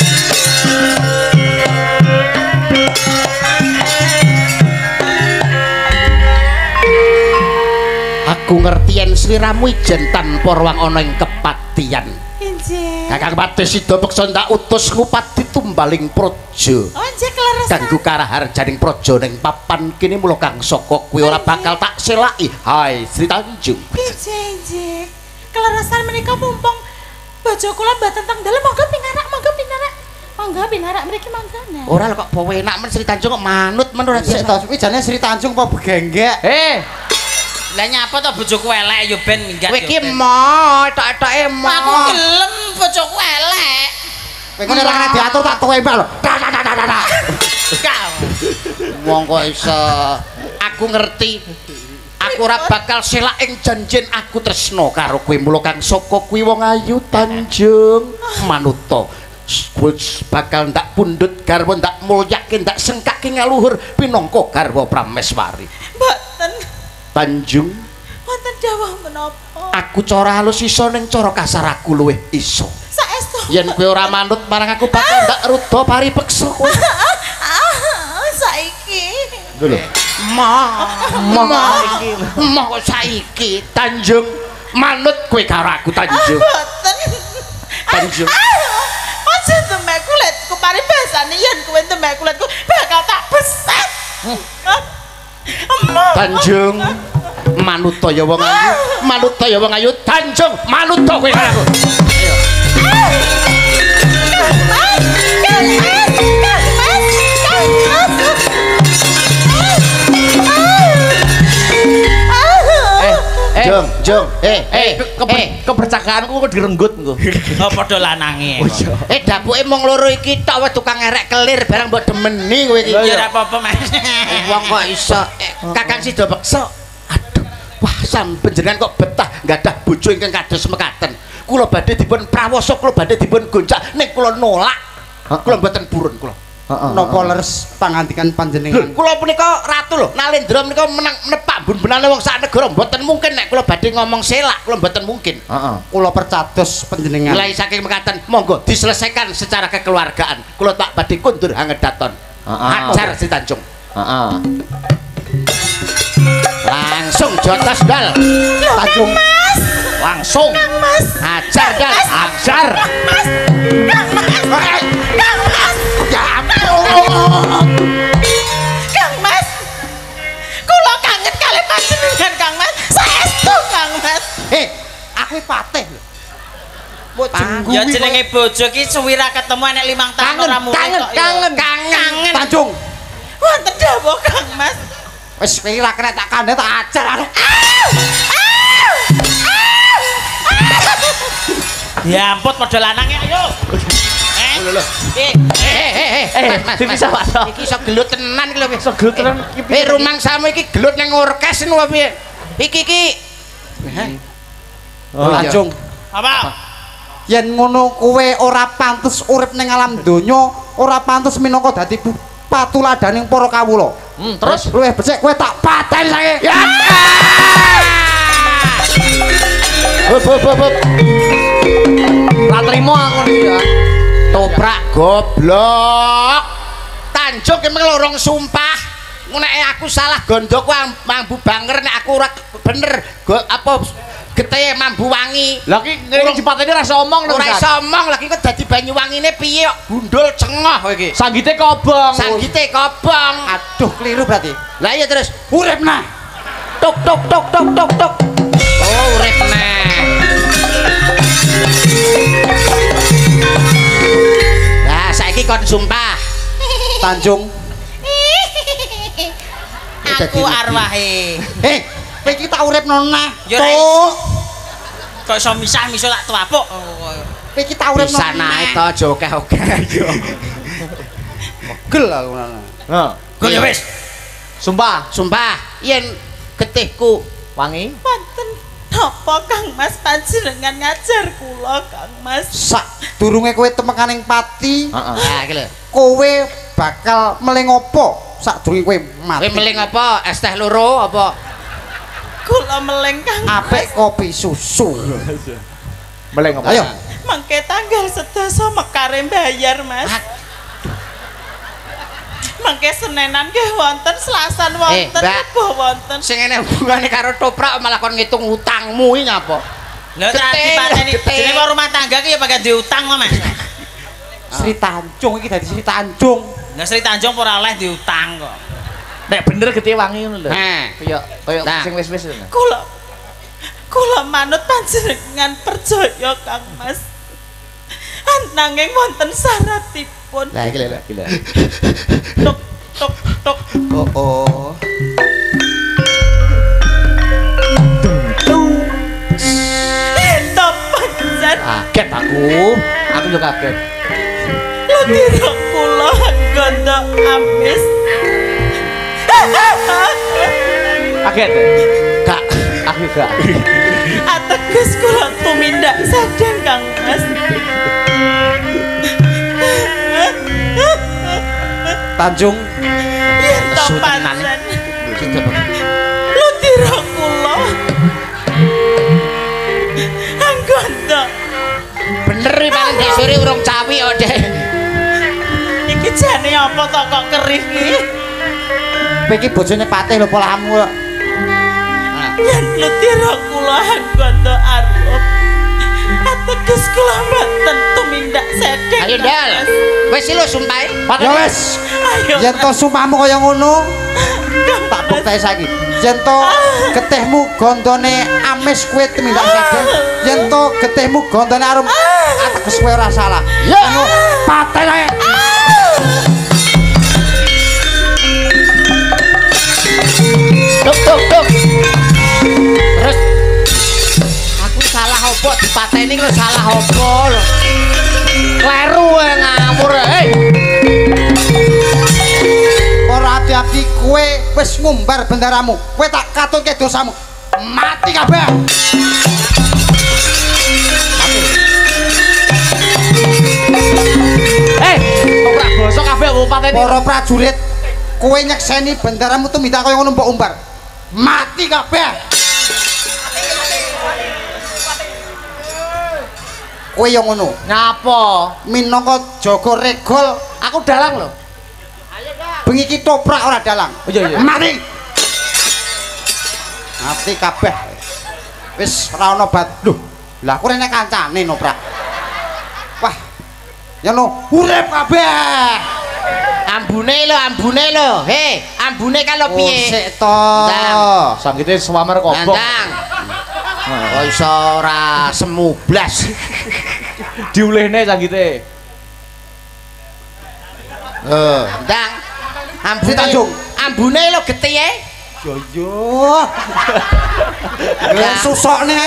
Aku ngertien sliramu ijen tanpa ruang ana ing kepatian. Injih. Kakang Patih Sidapeksa tak utus ngupati tumbaling praja. Oh injih kleres. Kanggo karaharjaning praja ning papan kene mula kang saka kuwi ora bakal tak selaki. Hai Sri Tanjung. Injih injih. Keleresan menika mumpung bojo kula mboten teng dalem monggo pinarak monggo pinarak. Monggo pinarak mriki mangkane. Ora lho kok bawa enak men Sri Tanjung kok manut men ora sik to. Kuwi jane Sri Tanjung apa begenggek. Eh. Lah nyapa to bojoku elek yo ben minggat. Kowe iki mo, tok-toke mo. Aku gelem bojoku elek. Kowe ngene ora diatur tak tembak lho. Wong kok iso aku ngerti. Aku ora bakal selak ing janjin aku tresno karo kowe mula kang saka kuwi wong ayu Tanjung manuta. Wis bakal ndak pundhut garwa ndak mulyake ndak sengkake ngaluhur pinangka garwa prameswari. Mboten Tanjung wonten dawah menapa? Aku cara halus iso ning cara kasar aku luwih iso. Saestu. Yen kowe ora manut marang aku bakal ndak rudha pari peksa kowe. Saiki. Lho. Ma, ma iki. Ma saiki Tanjung manut kowe karo aku Tanjung. Mboten. Tanjung. Aja temek kuletku mari basane yen kowe temek kuletku bakal tak beset. Tanjung manut to ya wong ayu, manut to ya wong ayu, Tanjung manut to kowe karo aku. Ayo. Jong, Jong, eh, eh, kepercakaanku kok direnggut engko. Oh, padha lanange. Oh iya. Eh, dapuke mung loro iki tok wis tukang erek kelir barang mbok demeni kowe iki. Ya ora apa-apa, Mas. Wong kok iso kakang sida peksa. Aduh, wah sam panjenengan kok betah gadah bojo ingkang kados mekaten. Kula badhe dipun prawasa, kula badhe dipun goncak, nek kula nolak, kula mboten purun kula. Napa leres pangandikan panjenengan? Kula punika ratu lho, Nalendra menika menang nepak bun-bunane wong sak negara, mboten mungkin nek kula badhe ngomong selak, kula mboten mungkin. Heeh. Kula percados panjenengan. Mulai saking mekaten, monggo diselesaikan secara kekeluargaan. Kula tak badhe kundur hangedaton. Ajar Sri Tanjung. Heeh. Langsung jotos dal. Tanjung. Langsung. Ajar dal, ajar. Kang Mas, kula kangen kali panjenengan Kang Mas. Saestu Kang Mas. Eh, aku patih lho. Bojoku ya jenenge bojo iki suwira ketemu enek limang taun ora muni kok. Kangen, kangen. Tanjung. Wonten dawuh Kang Mas. Wis kowe ora kena tak kandhe tak ajar aku. Ya ampun padha lanange ayo. Lho. Eh, eh, eh, eh. Mas, bisa wae. Iki iso gelut tenan iki lho, iso gelut tenan. Eh, rumangsamu iki gelut nang orkes ngono piye? Iki iki. Tanjung. Apa? Yen ngono kowe ora pantes urip ning alam donya, ora pantes minangka dadi patuladaning para kawula. Hmm, terus luwih becik kowe tak paten sae. Ya. Hop hop hop. Tak trimo aku iki ya. Toprak goblok Tanjung emang lorong sumpah nek aku salah gondok mambu banger nek aku ora bener go, apa getih mambu wangi lagi ngene jepatene ora iso omong ora iso omong lagi kok dadi Banyuwangine piye kok gundul cengoh kowe iki sanggite kobong sanggite kobong aduh keliru berarti lah iya terus urip nah tok tok tok tok tok tok oh urip nah saiki kon sumpah Tanjung aku arwahe eh kowe iki tak uripno neh tuh kok iso misah miso tak tuwapuk kowe iki tak uripno misah nae to aja okeh-okeh yo pegel aku ngono ha kok ya wis sumpah sumpah yen getihku wangi wonten napa Kang Mas panjenengan ngajar kula Kang Mas sak durunge kowe temekaning pati heeh ha iki lho kowe bakal meling apa sak durunge kowe mati kowe meling apa es teh loro apa kula meling Kang Mas apik kopi susu meling apa ayo mengke tanggal sedasa mekare mbayar Mas mangke Senenan nggih wonten, Selasan wonten, Rebo wonten. Sing ene hubungane karo toprak malah kon ngitung utangmu iki nyapa? Lha dipateni jenenge rumah tangga ki ya pakai duwe utang kok, Mas. Sri Tanjung iki dadi Sri Tanjung. Lah Sri Tanjung ora oleh duwe utang kok. Nek bener getih wangi ngono lho. Nah, kaya kaya sing wis-wis ngono. Kula kula manut panjenengan percaya Kang Mas. Ananging wonten syaratipun. Lah iki lho iki lho. Tok tok tok. Oh oh. Tung. Tetep pancen. Kaget aku. Aku yo kaget. Lho dira kula gondok amis. Kaget. Kak, aku gak. Ateges kula tumindak sadeng Kang Mas. Tanjung sutenan lu tiro kula anggondo bener iki paling disuri urung cawi kok Dek iki jane apa to kok kerih iki kowe iki bojone patih lho polamu kok lu tiro kula anggondo arep ateges kula mboten Kendil. Wis lho sumpahe. Ya wis. Yen to sumpahmu kaya ngono, tak bukteni saiki. Yen to getihmu gondone amis kowe temindak sadar. Yen to getihmu gondone arum, ateges kowe ora salah. Ngono paten ae. Duk duk duk. Terus aku salah opo dipateni kok salah opo lho. Kleru wae ngamur hei. Ora ati-ati kowe wis ngumbar bendaramu. Kowe tak katunke dosamu. Mati kabeh. Hei, kok ora basa kabeh opo pateni? Para prajurit kowe nyekseni bendaramu tumindak kaya ngono mbok umbar. Mati kabeh. Kowe yo ngono. Ngapa? Minangka Joko Regol, aku dalang lho. Ayo, Kak. Bengi iki toprak ora dalang. Oh iya iya. Mati. Mati kabeh. Wis ora ana bat. Lho, lah aku rene kancane noprak. Wah. Yono urip kabeh. Ambune lo, ambune lo, hei, ambune kalau piye? Sik to. Sanggite swamar kobok. Nandang. Kok iso ora semu blas. Diulehne sanggite. Heh, ndang. Ambune Tanjung. Ambune lo getihe. Yo yo. Wis susokne.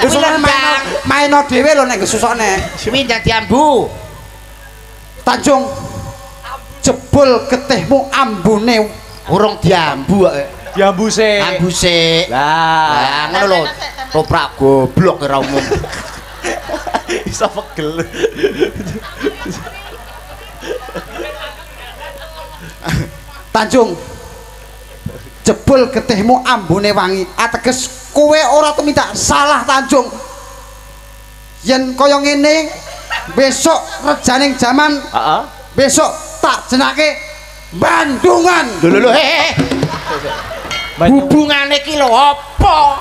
Wis main maino dhewe lo nek susokne. Pindah diambu. Tanjung. Jebul ketihmu ambune urung diambu kok. Diambu sik. Ambu sik. Lah, ngono lho. Toprak goblok ora umum. Iso pegel. Tanjung. Jebul ketihmu ambune wangi. Ateges kowe ora tumindak salah Tanjung. Yen kaya ngene besok rejaning jaman, heeh. Besok tak jenake Bandungan. Lho lho he. Hubungane iki lho apa?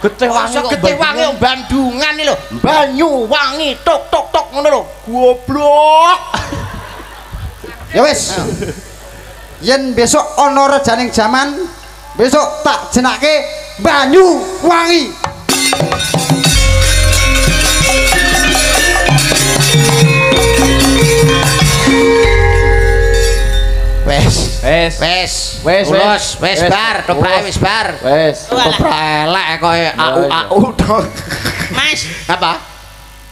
Getih wangi kok getih wangi Bandungan iki lho. Banyuwangi tok tok tok ngono lho. Goblok. Ya wis. Yen besok ana rejaning jaman, besok tak jenake Banyuwangi. Wes, wes, wes, wes, wes, wes bar, toprak wes bar, wes, toprak elek kok au au dong. Mas, apa?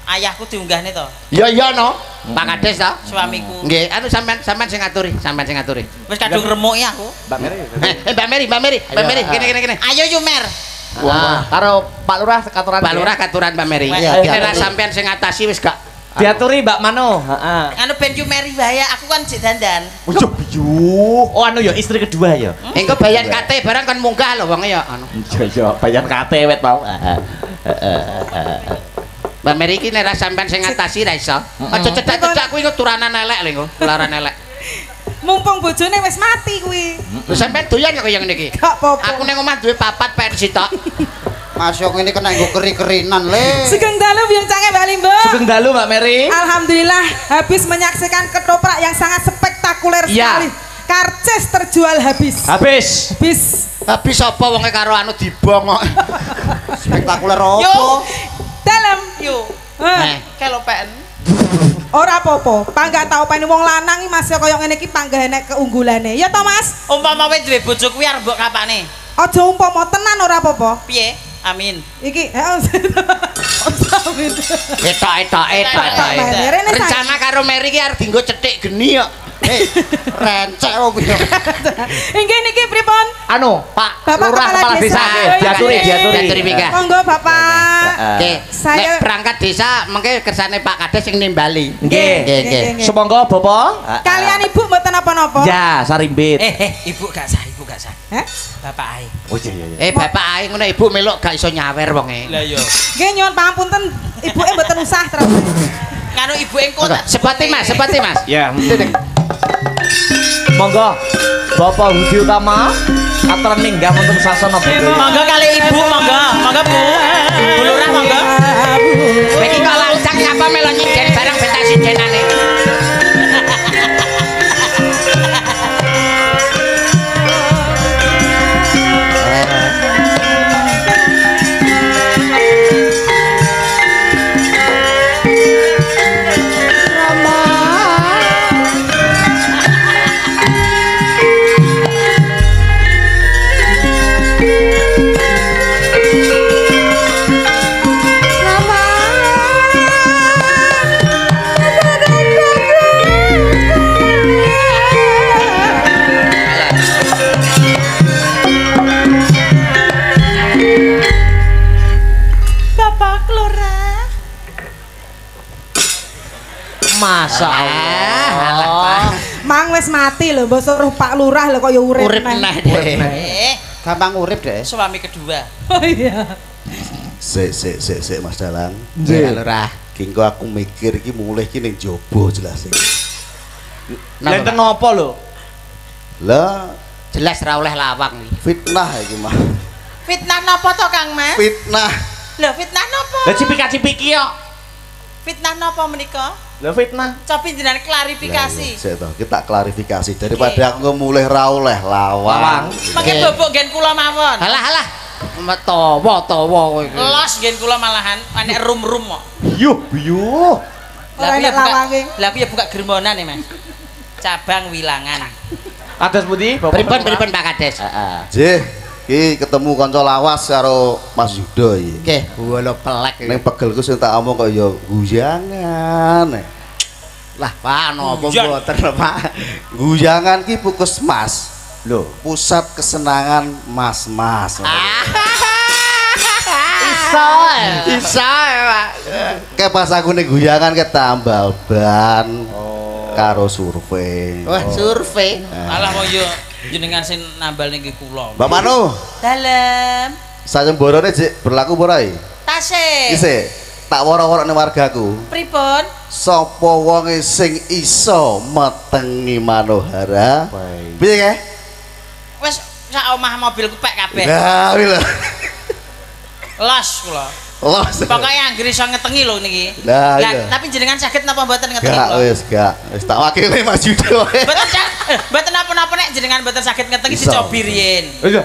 Ayahku diunggah nih toh. Ya ya no, Pak Kades toh. Suamiku. Nggih, anu sampean sampean sing ngaturi, sampean sing ngaturi. Wes kadung remuk ya aku. Mbak Meri. Eh, Mbak Meri, Mbak Meri, Mbak Meri, kene kene kene. Ayo Yumer. Wah, karo Pak Lurah katuran. Pak Lurah katuran Mbak Meri. Kira sampean sing ngatasi wes gak diaturi Mbak Mano. Heeh. Anu ben Meri bahaya, aku kan sik dandan. Yo yo. Oh anu ya istri kedua ya. Engko Bayan K T barang kan munggah lho wong e ya anu. Yo yo, Bayan K T wet mau. Heeh. Mbak Meri iki nek ra sampean sing ngatasi ra iso. Aja cedak-cedak kuwi turanan elek lho, tularan elek. Mumpung bojone wis mati kuwi. Lho sampean doyan kok ya ngene iki. Gak apa-apa. Aku ning omah duwe papat pensi tok. Masuk ini kena gue keri-kerinan le. Sugeng dalu biang canggih Mbak Limbo. Sugeng dalu Mbak Meri. Alhamdulillah habis menyaksikan ketoprak yang sangat spektakuler ya. Sekali. Karcis terjual habis. Habis. Habis. Habis apa wongnya karo anu dibongok. Spektakuler apa? Yo. Dalam. Yo. Eh. Kelopen. Ora apa-apa. Panggah tau paning wong lanang iki masih koyo ngene iki panggahane keunggulane. Ya to Mas. Umpama wis duwe bojo kuwi arep mbok kapane. Aja umpama tenan ora apa-apa. Piye? Amin. Iki, heeh. Amin. Etok etok etok etok. Rencana karo Meri ki arep dienggo cetik geni kok. Hei, rencek wong kuwi. Inggih niki pripun? Anu, Pak Lurah Kepala Desa diaturi diaturi. Diaturi mikah. Monggo Bapak. Nggih. Nek berangkat desa mengke kersane Pak Kades sing nimbali. Nggih. Nggih. Sumangga Bapak. Kalian Ibu mboten napa-napa? Ya, sarimbit. Eh, eh, Ibu gak sah, Ibu gak sah. Hah? Bapak ae. Oh iya iya. Eh, Bapak ae ngono Ibu melok gak iso nyawer wong e. Lah iya. Nggih nyuwun pangapunten, ibuke mboten usah terus. Karo ibuke engko tak sepati Mas, sepati Mas. Ya. Monggo Bapak Hudi Utomo aturan minggah wonten sasana punika. Monggo kali Ibu, monggo, monggo Bu. Bu Lurah monggo. Niki kok lancang apa melo nyiden barang betas sidenane. Lora. Masa Allah. Allah. Mang wis mati lho, mbok suruh Pak Lurah lho kok ya urip. Urip meneh. Gampang urip deh. Suami kedua. Oh iya. Sik sik sik sik Mas Dalang. Nggih Lurah. Ki engko aku mikir iki mulih iki ning jaba jelas iki. Lha kenapa lho? Lah jelas ra oleh lawang iki. Fitnah iki mah. Fitnah napa to Kang Mas? Fitnah. Lho fitnah napa? Lah cipika-cipiki yo. Fitnah napa menika? Lha fitnah. Cobi jenengan klarifikasi. Sik to, kita klarifikasi daripada okay. Aku mulih ra oleh lawang. Mengke bobok nggen kula mawon. Halah halah. Metawa-tawa kowe iki. Los nggen kula malahan enek rum-rum kok. Yuh, yuh. Lah ya lawange. Lah aku ya buka germonan e, Mas. Cabang Wilangan. Kados pundi? Pripun pripun Pak Kades? Heeh. Nggih, iki ketemu kanca lawas karo Mas Yudho iki. Nggih, wala pelek. Ning pegelku sing tak omong kok ya guyangan. Lah Pak napa mboten Pak. Guyangan ki Puskesmas. Lho, pusat kesenangan mas-mas. Iso. Iso, Pak. Kayak pas aku ning guyangan ketambal ban. Oh. Karo survei. Wah, survei. Alah wong yo jenengan sing nambal niki kula. Mbak Manu. Dalem. Sayembarane jek berlaku apa ora iki? Tasih. Isih. Tak woro-worone wargaku. Pripun? Sapa wonge sing iso metengi Manohara? Piye kae? Wis sak omah mobilku pek kabeh. Lah kuwi lho. Los kula. Los. Pokoke anggere iso ngetengi lho niki. Lah iya. Tapi jenengan saged napa mboten ngetengi lho? Gak wis gak. Wis tak wakili Mas Yudho. Mboten mboten napa-napa nek jenengan mboten saged ngetengi dicobi riyen. Iya.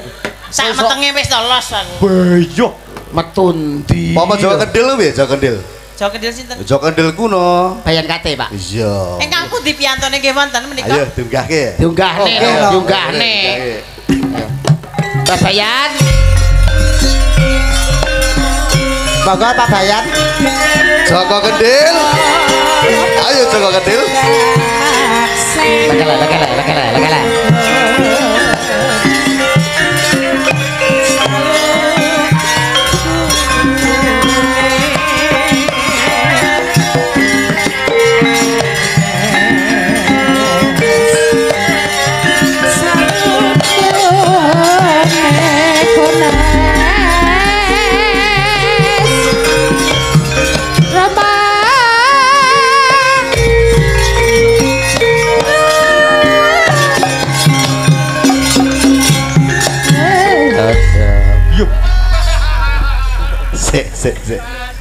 Sak metenge wis to los aku. Bayo. Metundi. Papa Joko Kendil lho ya, Joko Kendil. Joko Kendil sinten? Joko Kendil kuno. Bayan K T, Pak. Iya. Engkang pun dipiyantone nggih wonten menika. Ayo diunggahke. Diunggahne, diunggahne. Pak Bayan. Monggo Pak Bayan. Joko Kendil. Ayo Joko Kendil. Lekala, lekala, lekala, lekala.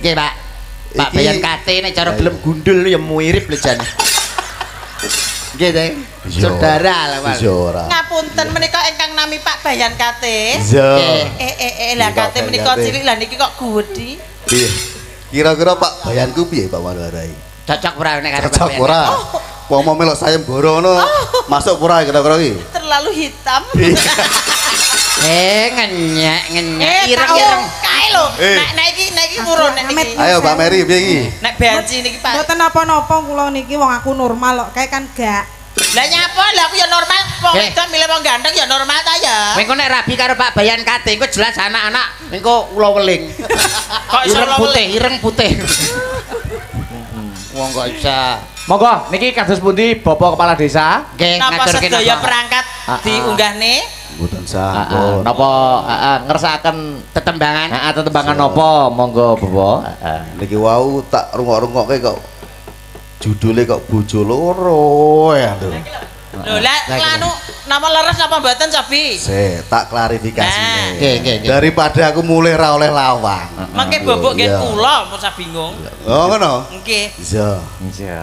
Oke Pak, Pak Bayan K T ini cara belum gundul ya mirip lho jane. Nggih ta? Saudara lah Pak. Ngapunten menika ingkang nami Pak Bayan K T. Nggih. Eh eh eh lah K T menika cilik lah niki kok gedhe. Piye? Kira-kira Pak Bayanku piye Pak Manohara iki? Cocok ora nek karo Pak Bayan? Cocok ora. Pomo melok sayembara ngono masuk ora kira-kira iki? Terlalu hitam. Eh ngenyek ngenyek ireng-ireng kae lho. Nek nek iki nek iki murun nek iki. Ayo Mbak Mary piye iki? Nek banci niki Pak. Mboten napa-napa kula niki wong aku normal kok kae kan gak. Lah nyapa lho aku ya normal wong wedok milih wong ganteng ya normal ta ya. Mengko nek rabi karo Pak Bayan K T engko jelas anak-anak engko kula weling. Kok ireng putih, ireng putih. Wong kok isa. Monggo niki kados pundi Bapak Kepala Desa? Nggih ngaturke napa sedaya perangkat diunggahne. Mboten sampun. Napa ngersakaken tetembangan? Heeh, tetembangan napa? Monggo Bapak. Heeh. Niki wau tak rungok-rungokke kok judule kok bojo loro ya to. Lho, lha anu napa leres apa mboten Cobi? Sik, tak klarifikasine. Nggih, nggih. Daripada aku mulih ra oleh lawang. Mengke bobok nggih kula mung sak bingung. Oh, ngono? Nggih. Iya. Iya.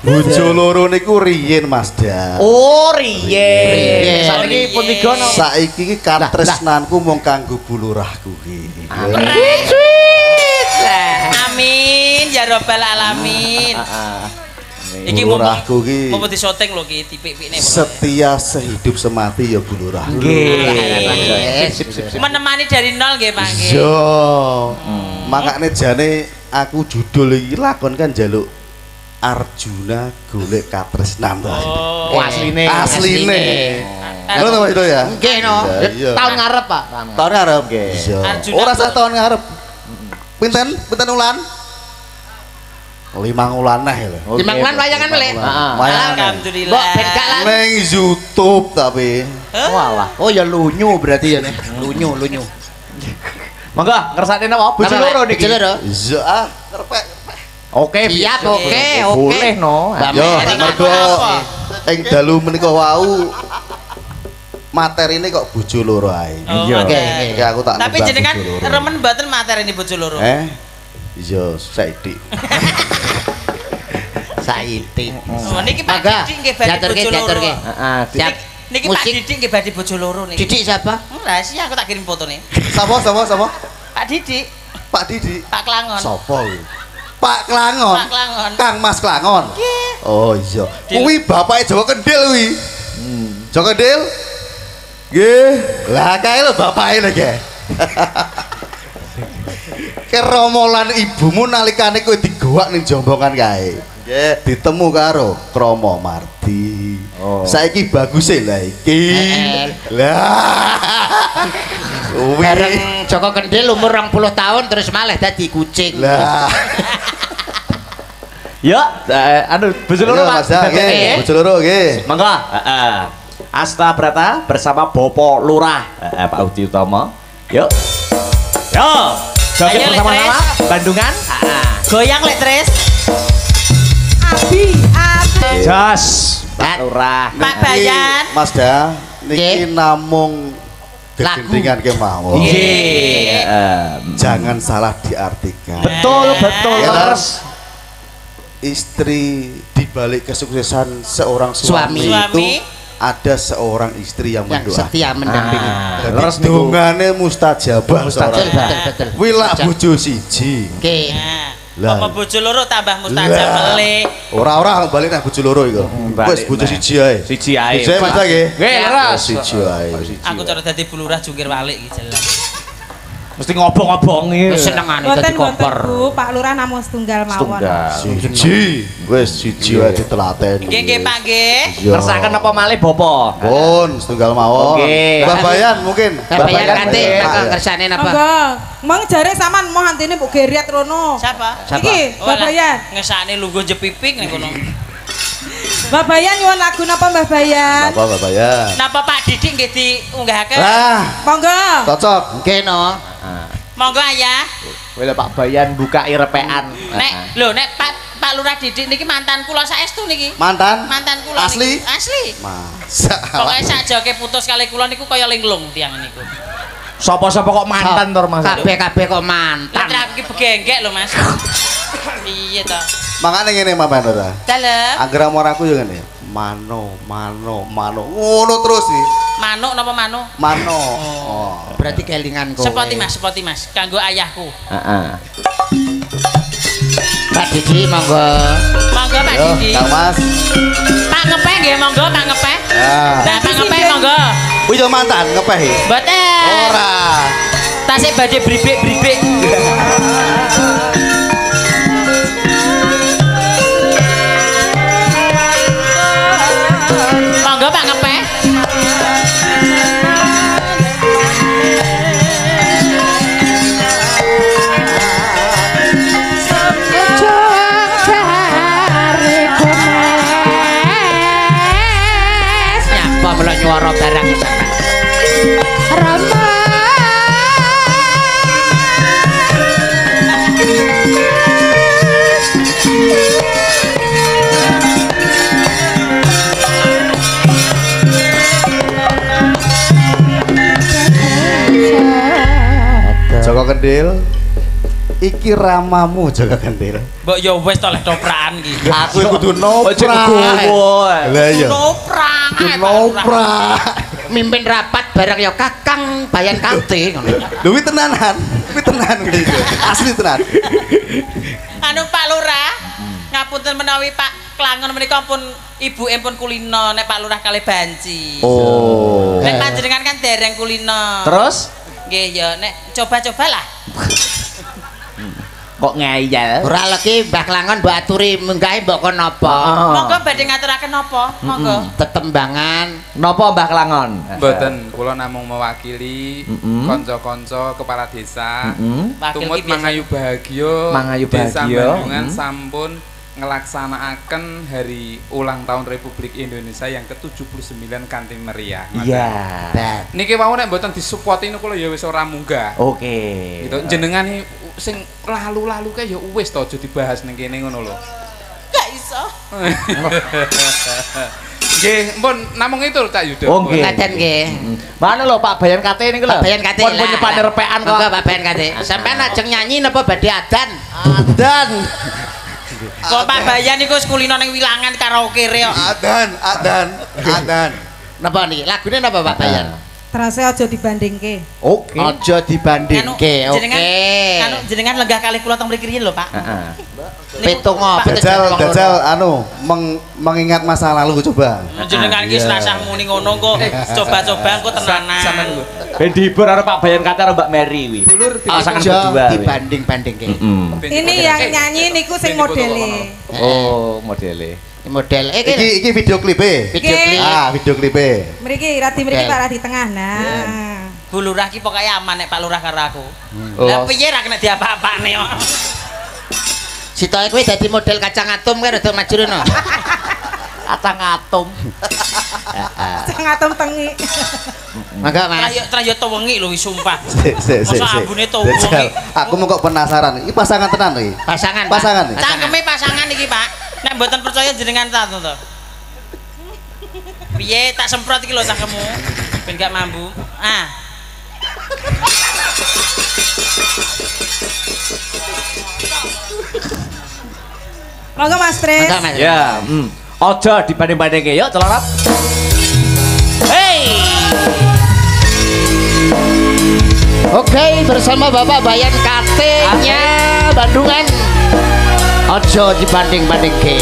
Bojo loro niku riyen Mas Da. Oh riyen. Saiki punika saiki iki katresnanku mung kanggo bulurahku iki. Amin ya rabbal alamin. Iki bulurahku iki. Apa disoting lho iki tipik-tipikne. Setia sehidup semati ya bulurahku. Nggih. Menemani dari nol nggih Pak nggih. Yo. Makane jane aku judul iki lakon kan njaluk Arjuna golek katresnan. Oh, asline. Asline. Ngono to itu ya. Nggih no. Tahun ngarep, Pak. Tahun ngarep nggih. Ora sah tahun ngarep. Pinten? Pinten wulan? Limang wulan neh lho. Limang wulan wayangan melih. Heeh. Alhamdulillah. Mbok ben gak lan ning YouTube tapi. Walah. Oh ya lunyu berarti ya neh. Lunyu, lunyu. Monggo ngersakne napa? Bojo loro niki. Bojo loro. Iya, ah, ngerpek. Oke, siap, oke, oke, no. Yo, mergo ing dalu menika wau materi ini kok bojo loro ae. Oke, aku tak. Tapi jenengan remen mboten materi ini bojo loro? Eh, iya, saiki. Saiki. Oh, niki Pak Didik nggih badhe bojo loro. Heeh, siap. Niki Pak Didik nggih badhe bojo loro niki. Didik siapa? Lah, sih aku tak kirim fotone. Sapa, sapa, sapa? Pak Didik. Pak Didik. Pak Klangon. Sapa iki? Pak Klangon. Pak Klangon. Kang Mas Klangon. Nggih. Oh iya. Kuwi bapake Joko Kendil kuwi. Hmm. Joko Kendil? Nggih. Lah kae lho bapake lho nggih. Keromolan ibumu nalikane kowe digowak ning Jombongan kae. Nggih. Ditemu karo Kromo Marti. Oh. Saiki bagus e lah iki. Lah. Bareng Joko Kendil umur rong puluh tahun terus malah dadi kucing. Lah. Yo, aduh, bojo loro Mas. Nggih, bojo loro nggih. Monggo, heeh. Astabrata bersama Bapak Lurah, heeh, Pak Hudi Utomo. Yuk. Yo, joget bersama-sama Bandungan. Heeh. Goyang lek Tris. Abi, abi. Jos, Pak Lurah. Pak Bayan. Mas Da, niki namung dindingan kemawon. Nggih. Jangan salah diartikan. Betul, betul, Mas. Istri dibalik kesuksesan seorang suami, suami itu ada seorang istri yang, yang mendoakan, setia mendampingi. Ah, dongane mustajabah. Mustajabah. Wila bojo siji. Nggih. Apa bojo loro tambah mustajabah melih. Ora ora balik nang bojo loro iku. Wis bojo siji ae. Siji ae. Siji Mas nggih. Nggih, leres. Siji ae. Aku cara dadi bulurah jungkir balik iki jelas. Mesti ngobong-ngobongi senengane dadi koper. Boten Pak Lurah namung setunggal mawon. Siji, wis siji wae ditelateni. Nggih nggih Pak nggih. Kersaken apa malih bapa? Pun setunggal mawon. Mbah Bayan mungkin. Mbah Bayan K T kersane napa? Monggo. Mong jare sampean moh antene mbok geriat rono. Sapa? Iki Mbah Bayan. Ngesane lungguh jepiping nek kono. Mbah Bayan nyuwun lagu napa Mbah Bayan? Napa Mbah Bayan? Napa Pak Didik nggih diunggahake? Lah, monggo. Cocok. Nggih no. Monggo ayah. Wis Pak Bayan buka irepekan. Nek lho nek Pak Pak Lurah Didik niki mantan kula saestu niki. Mantan? Mantan kula. Asli? Asli. Masyaallah. Pokoke sakjake putus kali kula niku kaya linglung tiyang niku. Sapa-sapa kok mantan to, Mas? Kabeh-kabeh kok mantan. Lah iki begenggek lho, Mas. Iya to. Mangane ngene Mbak Nora. Dalem. Anggara moraku yo ngene. Mano, mano, mano. Ngono terus iki. Manuk napa mano? Mano. Oh. Berarti kelingan kowe. Sepoti Mas, sepoti Mas. Kanggo ayahku. Heeh. Pak Didi monggo. Monggo Pak Didi. Kang Mas. Pak ngepeh nggih monggo, Pak ngepeh. Lah, Pak ngepeh monggo. Kuwi yo mantan ngepeh iki. Mboten. Ora. Tasik badhe bribik-bribik. Monggo Pak ngepeh. Nyapa melok nyuara barang Rama. Joko Kendil, iki ramamu Joko Kendil. Mbok yo wis oleh toprakan iki. Aku kudu noprak. Lah iya. Noprak. Noprak. Mimpin rapat bareng yo Kakang Bayan K T ngono. Lho wi tenanan, wi tenan iki. Asli tenan. Anu Pak Lurah, ngapunten menawi Pak Klangon menika pun ibuke pun kulino nek Pak Lurah kalih banci. Oh. Nek panjenengan kan dereng kulino. Terus? Gih, yo, nek coba-cobalah. kok ngayal ora lagi mbah klangon mbok aturi menggawe mbok kon napa oh. Monggo badhe ngaturaken napa monggo mm-hmm. Tetembangan napa mbah klangon mboten kula namung mewakili mm-hmm. Kanca-kanca kepala desa mm-hmm. Tumut mangayu bahagia mangayu bahagia Bandungan mm-hmm. Sampun ngelaksanakan hari ulang tahun Republik Indonesia yang ke tujuh puluh sembilan kanthi meriah. Iya. Yeah, niki wau nek mboten disupport niku kula ya wis ora munggah. Oke. Okay. Gitu jenengane sing lalu-lalu kae ya wis to aja dibahas ning kene ngono lho. Gak iso. Nggih, pun namung itu Cak Yudho. Oh, nggih. Mana lho Pak Bayan K T niku lho. Bayan K T. Pun nyepan repekan kok. Pak Bayan K T. Sampeyan ajeng nyanyi napa badhe adan? Adan. Kok Pak Bayan niku kulino ning wilangan karaoke rek. Adan, adan, adan. Napa niki? Lagune napa Pak Bayan? Terase aja dibandingke. Oke. Aja dibandingke. Oke. Jenengan jenengan lenggah kalih kula teng mriki riyen lho, Pak. Heeh. Petungo, jajal, jajal anu mengingat masa lalu coba. Jenengan iki rasah muni ngono kok. Coba-coba engko tenanan. Ben dihibur karo Pak Bayan K T karo Mbak Mary kuwi. Aja dibanding-bandingke. Ini yang nyanyi niku sing modele. Oh, modele. Model eh, iki iki video klip e. Video klip. Ah, video klip e. Mriki radi mriki Pak radi tengah. Nah. Yeah. Bu Lurah ki pokoke aman nek Pak Lurah karo aku. Lah piye ra kena diapa-apane kok. Sitoke kuwi dadi model kacang atom karo do maju rono. Kacang atom. Kacang atom tengi. Mangga Mas. Kayak trah yo tuwengi lho sumpah. Sik sik sik. Masa ambune tuwengi. Aku mung kok penasaran. Iki pasangan tenan iki. Pasangan. Pasangan. Cangkeme pasangan iki, Pak. Nek mboten percaya jenengan ta to. Piye tak semprot iki lho cangkemmu ben gak mambu. Ah. Monggo Mas Tris. Ya, hmm. Aja dibanding-bandingke yo, celorap. Hey. Oke, bersama Bapak Bayan K T-nya Bandungan. Ojo dibanding-bandingke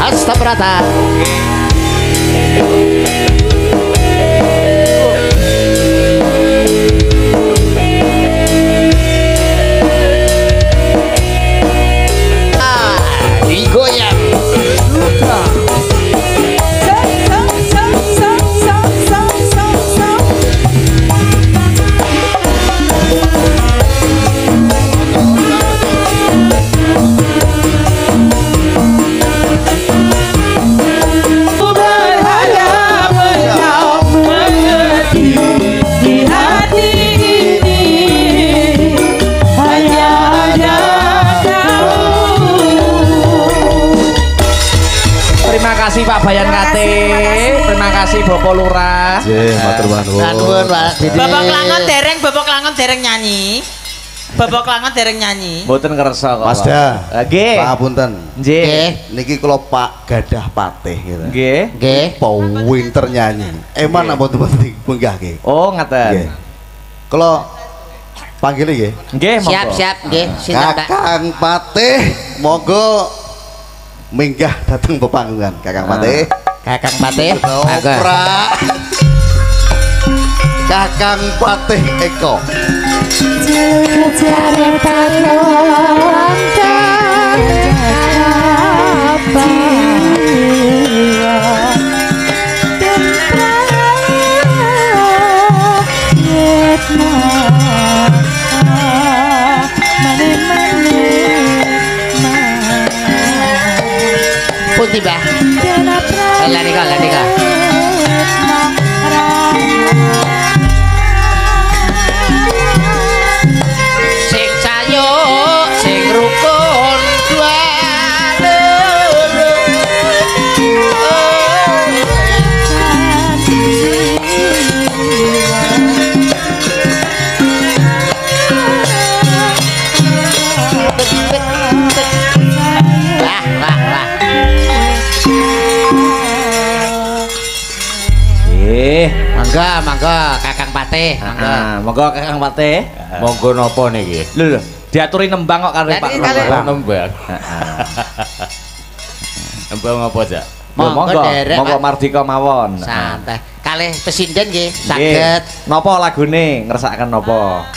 Astabrata. Ah, digoyang. Terima kasih Pak Bayan K T. Terima kasih Bapak Lurah. Nggih, matur nuwun. Bapak Klangon dereng, Bapak Klangon dereng nyanyi. Bapak Klangon dereng nyanyi. Mboten kersa kok. Mas Da. Nggih. Papunten. Nggih. Niki kula Pak gadah patih gitu. Nggih. Nggih. Pau winter nyanyi. Eman napa mboten dipunggahke. Oh, ngaten. Nggih. Kula panggil nggih. Nggih, monggo. Siap-siap nggih, sinten Pak. Kakang Patih, monggo minggah datang pepanggungan Kakang Patih. Kakang Patih Opra. Kakang Patih Eko. Tiba. Lha nika, lha nika. Sing sayo, sing rukun dua loro. Wah, wah, wah. Mangga, mangga Kakang Patih. Mangga, monggo Kakang Patih. Monggo napa niki? Lho lho, diaturi nembang kok karo Pak Lurah. Nembang. Nembang apa, Jak? Monggo, monggo mardika mawon. Santai. Kalih pesinden nggih, saged. Napa lagune ngresakaken napa?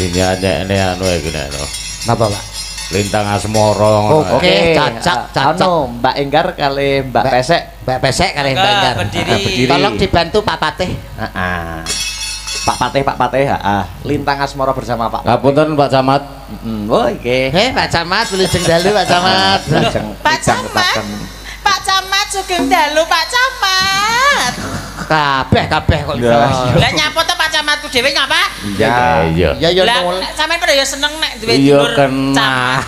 Dene nek anu iki nek. Napa, Pak? Lintang Asmoro. Oke, okay. Cacak, cacak. Ano, Mbak Enggar kali Mbak Pesek, Mbak Pesek kali Mbak Enggar. Tolong dibantu Pak Patih. Ah, ah. Pak Patih, Pak Patih. Ah, Lintang Asmoro bersama Pak. Ngapunten Pak Camat. Mm, oh, oke. Okay. Heh, Pak Camat, wilujeng dalu Pak Camat. Pak Camat. Pak Camat sugeng dalu Pak Camat. Kabeh kabeh kok. Lah nyapa to Pak Camatku dhewe nyapa? Iya iya. Ya ya sampean padha ya seneng nek duwe dulur Camat.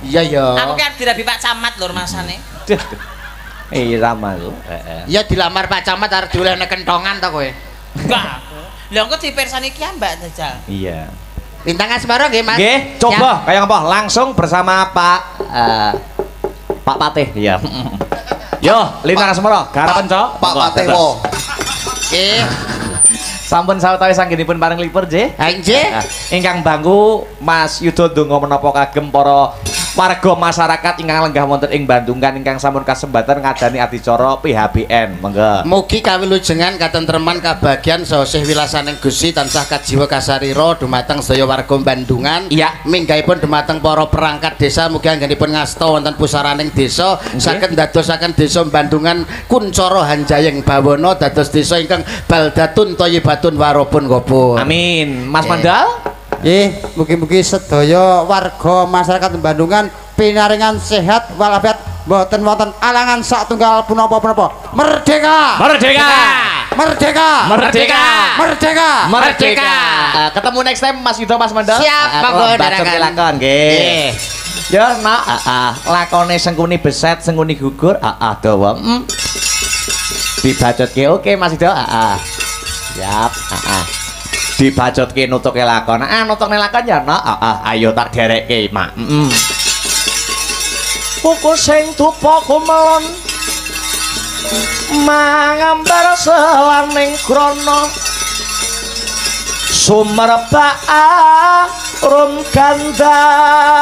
Iya ya. Aku kan dirabi Pak Camat lho masane. Iya ramah lho. Heeh. Ya dilamar Pak Camat arep diolehne kentongan to kowe. Enggak aku. Lah engko dipirsani ki Mbak Jajal. Iya. Lintang Asmoro nggih, Mas. Nggih, coba kaya apa? Langsung bersama Pak eh Pak Patih. Iya. Yo, Lintang Asmoro, garapan cok. Pak Patih wo. Nggih. Sampun sawetawis sanggenipun paring lipur nggih. Ha nggih. Ingkang bangku Mas Yudho ndonga menapa kagem para warga masyarakat ingkang lenggah wonten ing Bandungan ingkang sampun kasembatan ngadani adicara P H B N. Monggo. Mugi kawilujengan katentreman kabagyan saha sih wilasaning Gusti tansah kajiwa kasarira dumateng sedaya warga Bandungan. Iya, minggahipun dumateng para perangkat desa mugi anggenipun ngasta wonten pusaraning desa saged ndadosaken desa Bandungan kuncara hanjayeng bawana dados desa ingkang baldatun thayyibah Tun warapun gopun. Amin. Mas Mandal. Nggih, mugi-mugi sedaya warga masyarakat Bandungan pinaringan sehat walafiat mboten wonten alangan satunggal punapa-punapa. Merdeka! Merdeka! Merdeka! Merdeka! Merdeka! Merdeka! Ketemu next time Mas Yudho Mas Mandal. Siap, monggo dilakukan. Nggih. Ya, nak, heeh. Lakone Sengkuni beset, Sengkuni gugur, heeh dawa. Dibacotke. Oke, Mas Yudho, heeh. Siap, ah, dibacot ke nutuk ke lakon, ah nutuk ke lakon ya, nah, ah, ayo tak derek ke, mak, mm, kuku sing tupak kumelon, mangambar selaning krono, sumerbak arum gandanyo.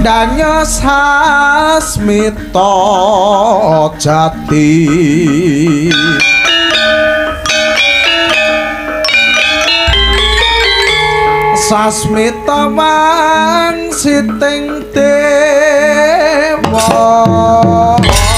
Danya sasmita jati sasmita wang siting dewa.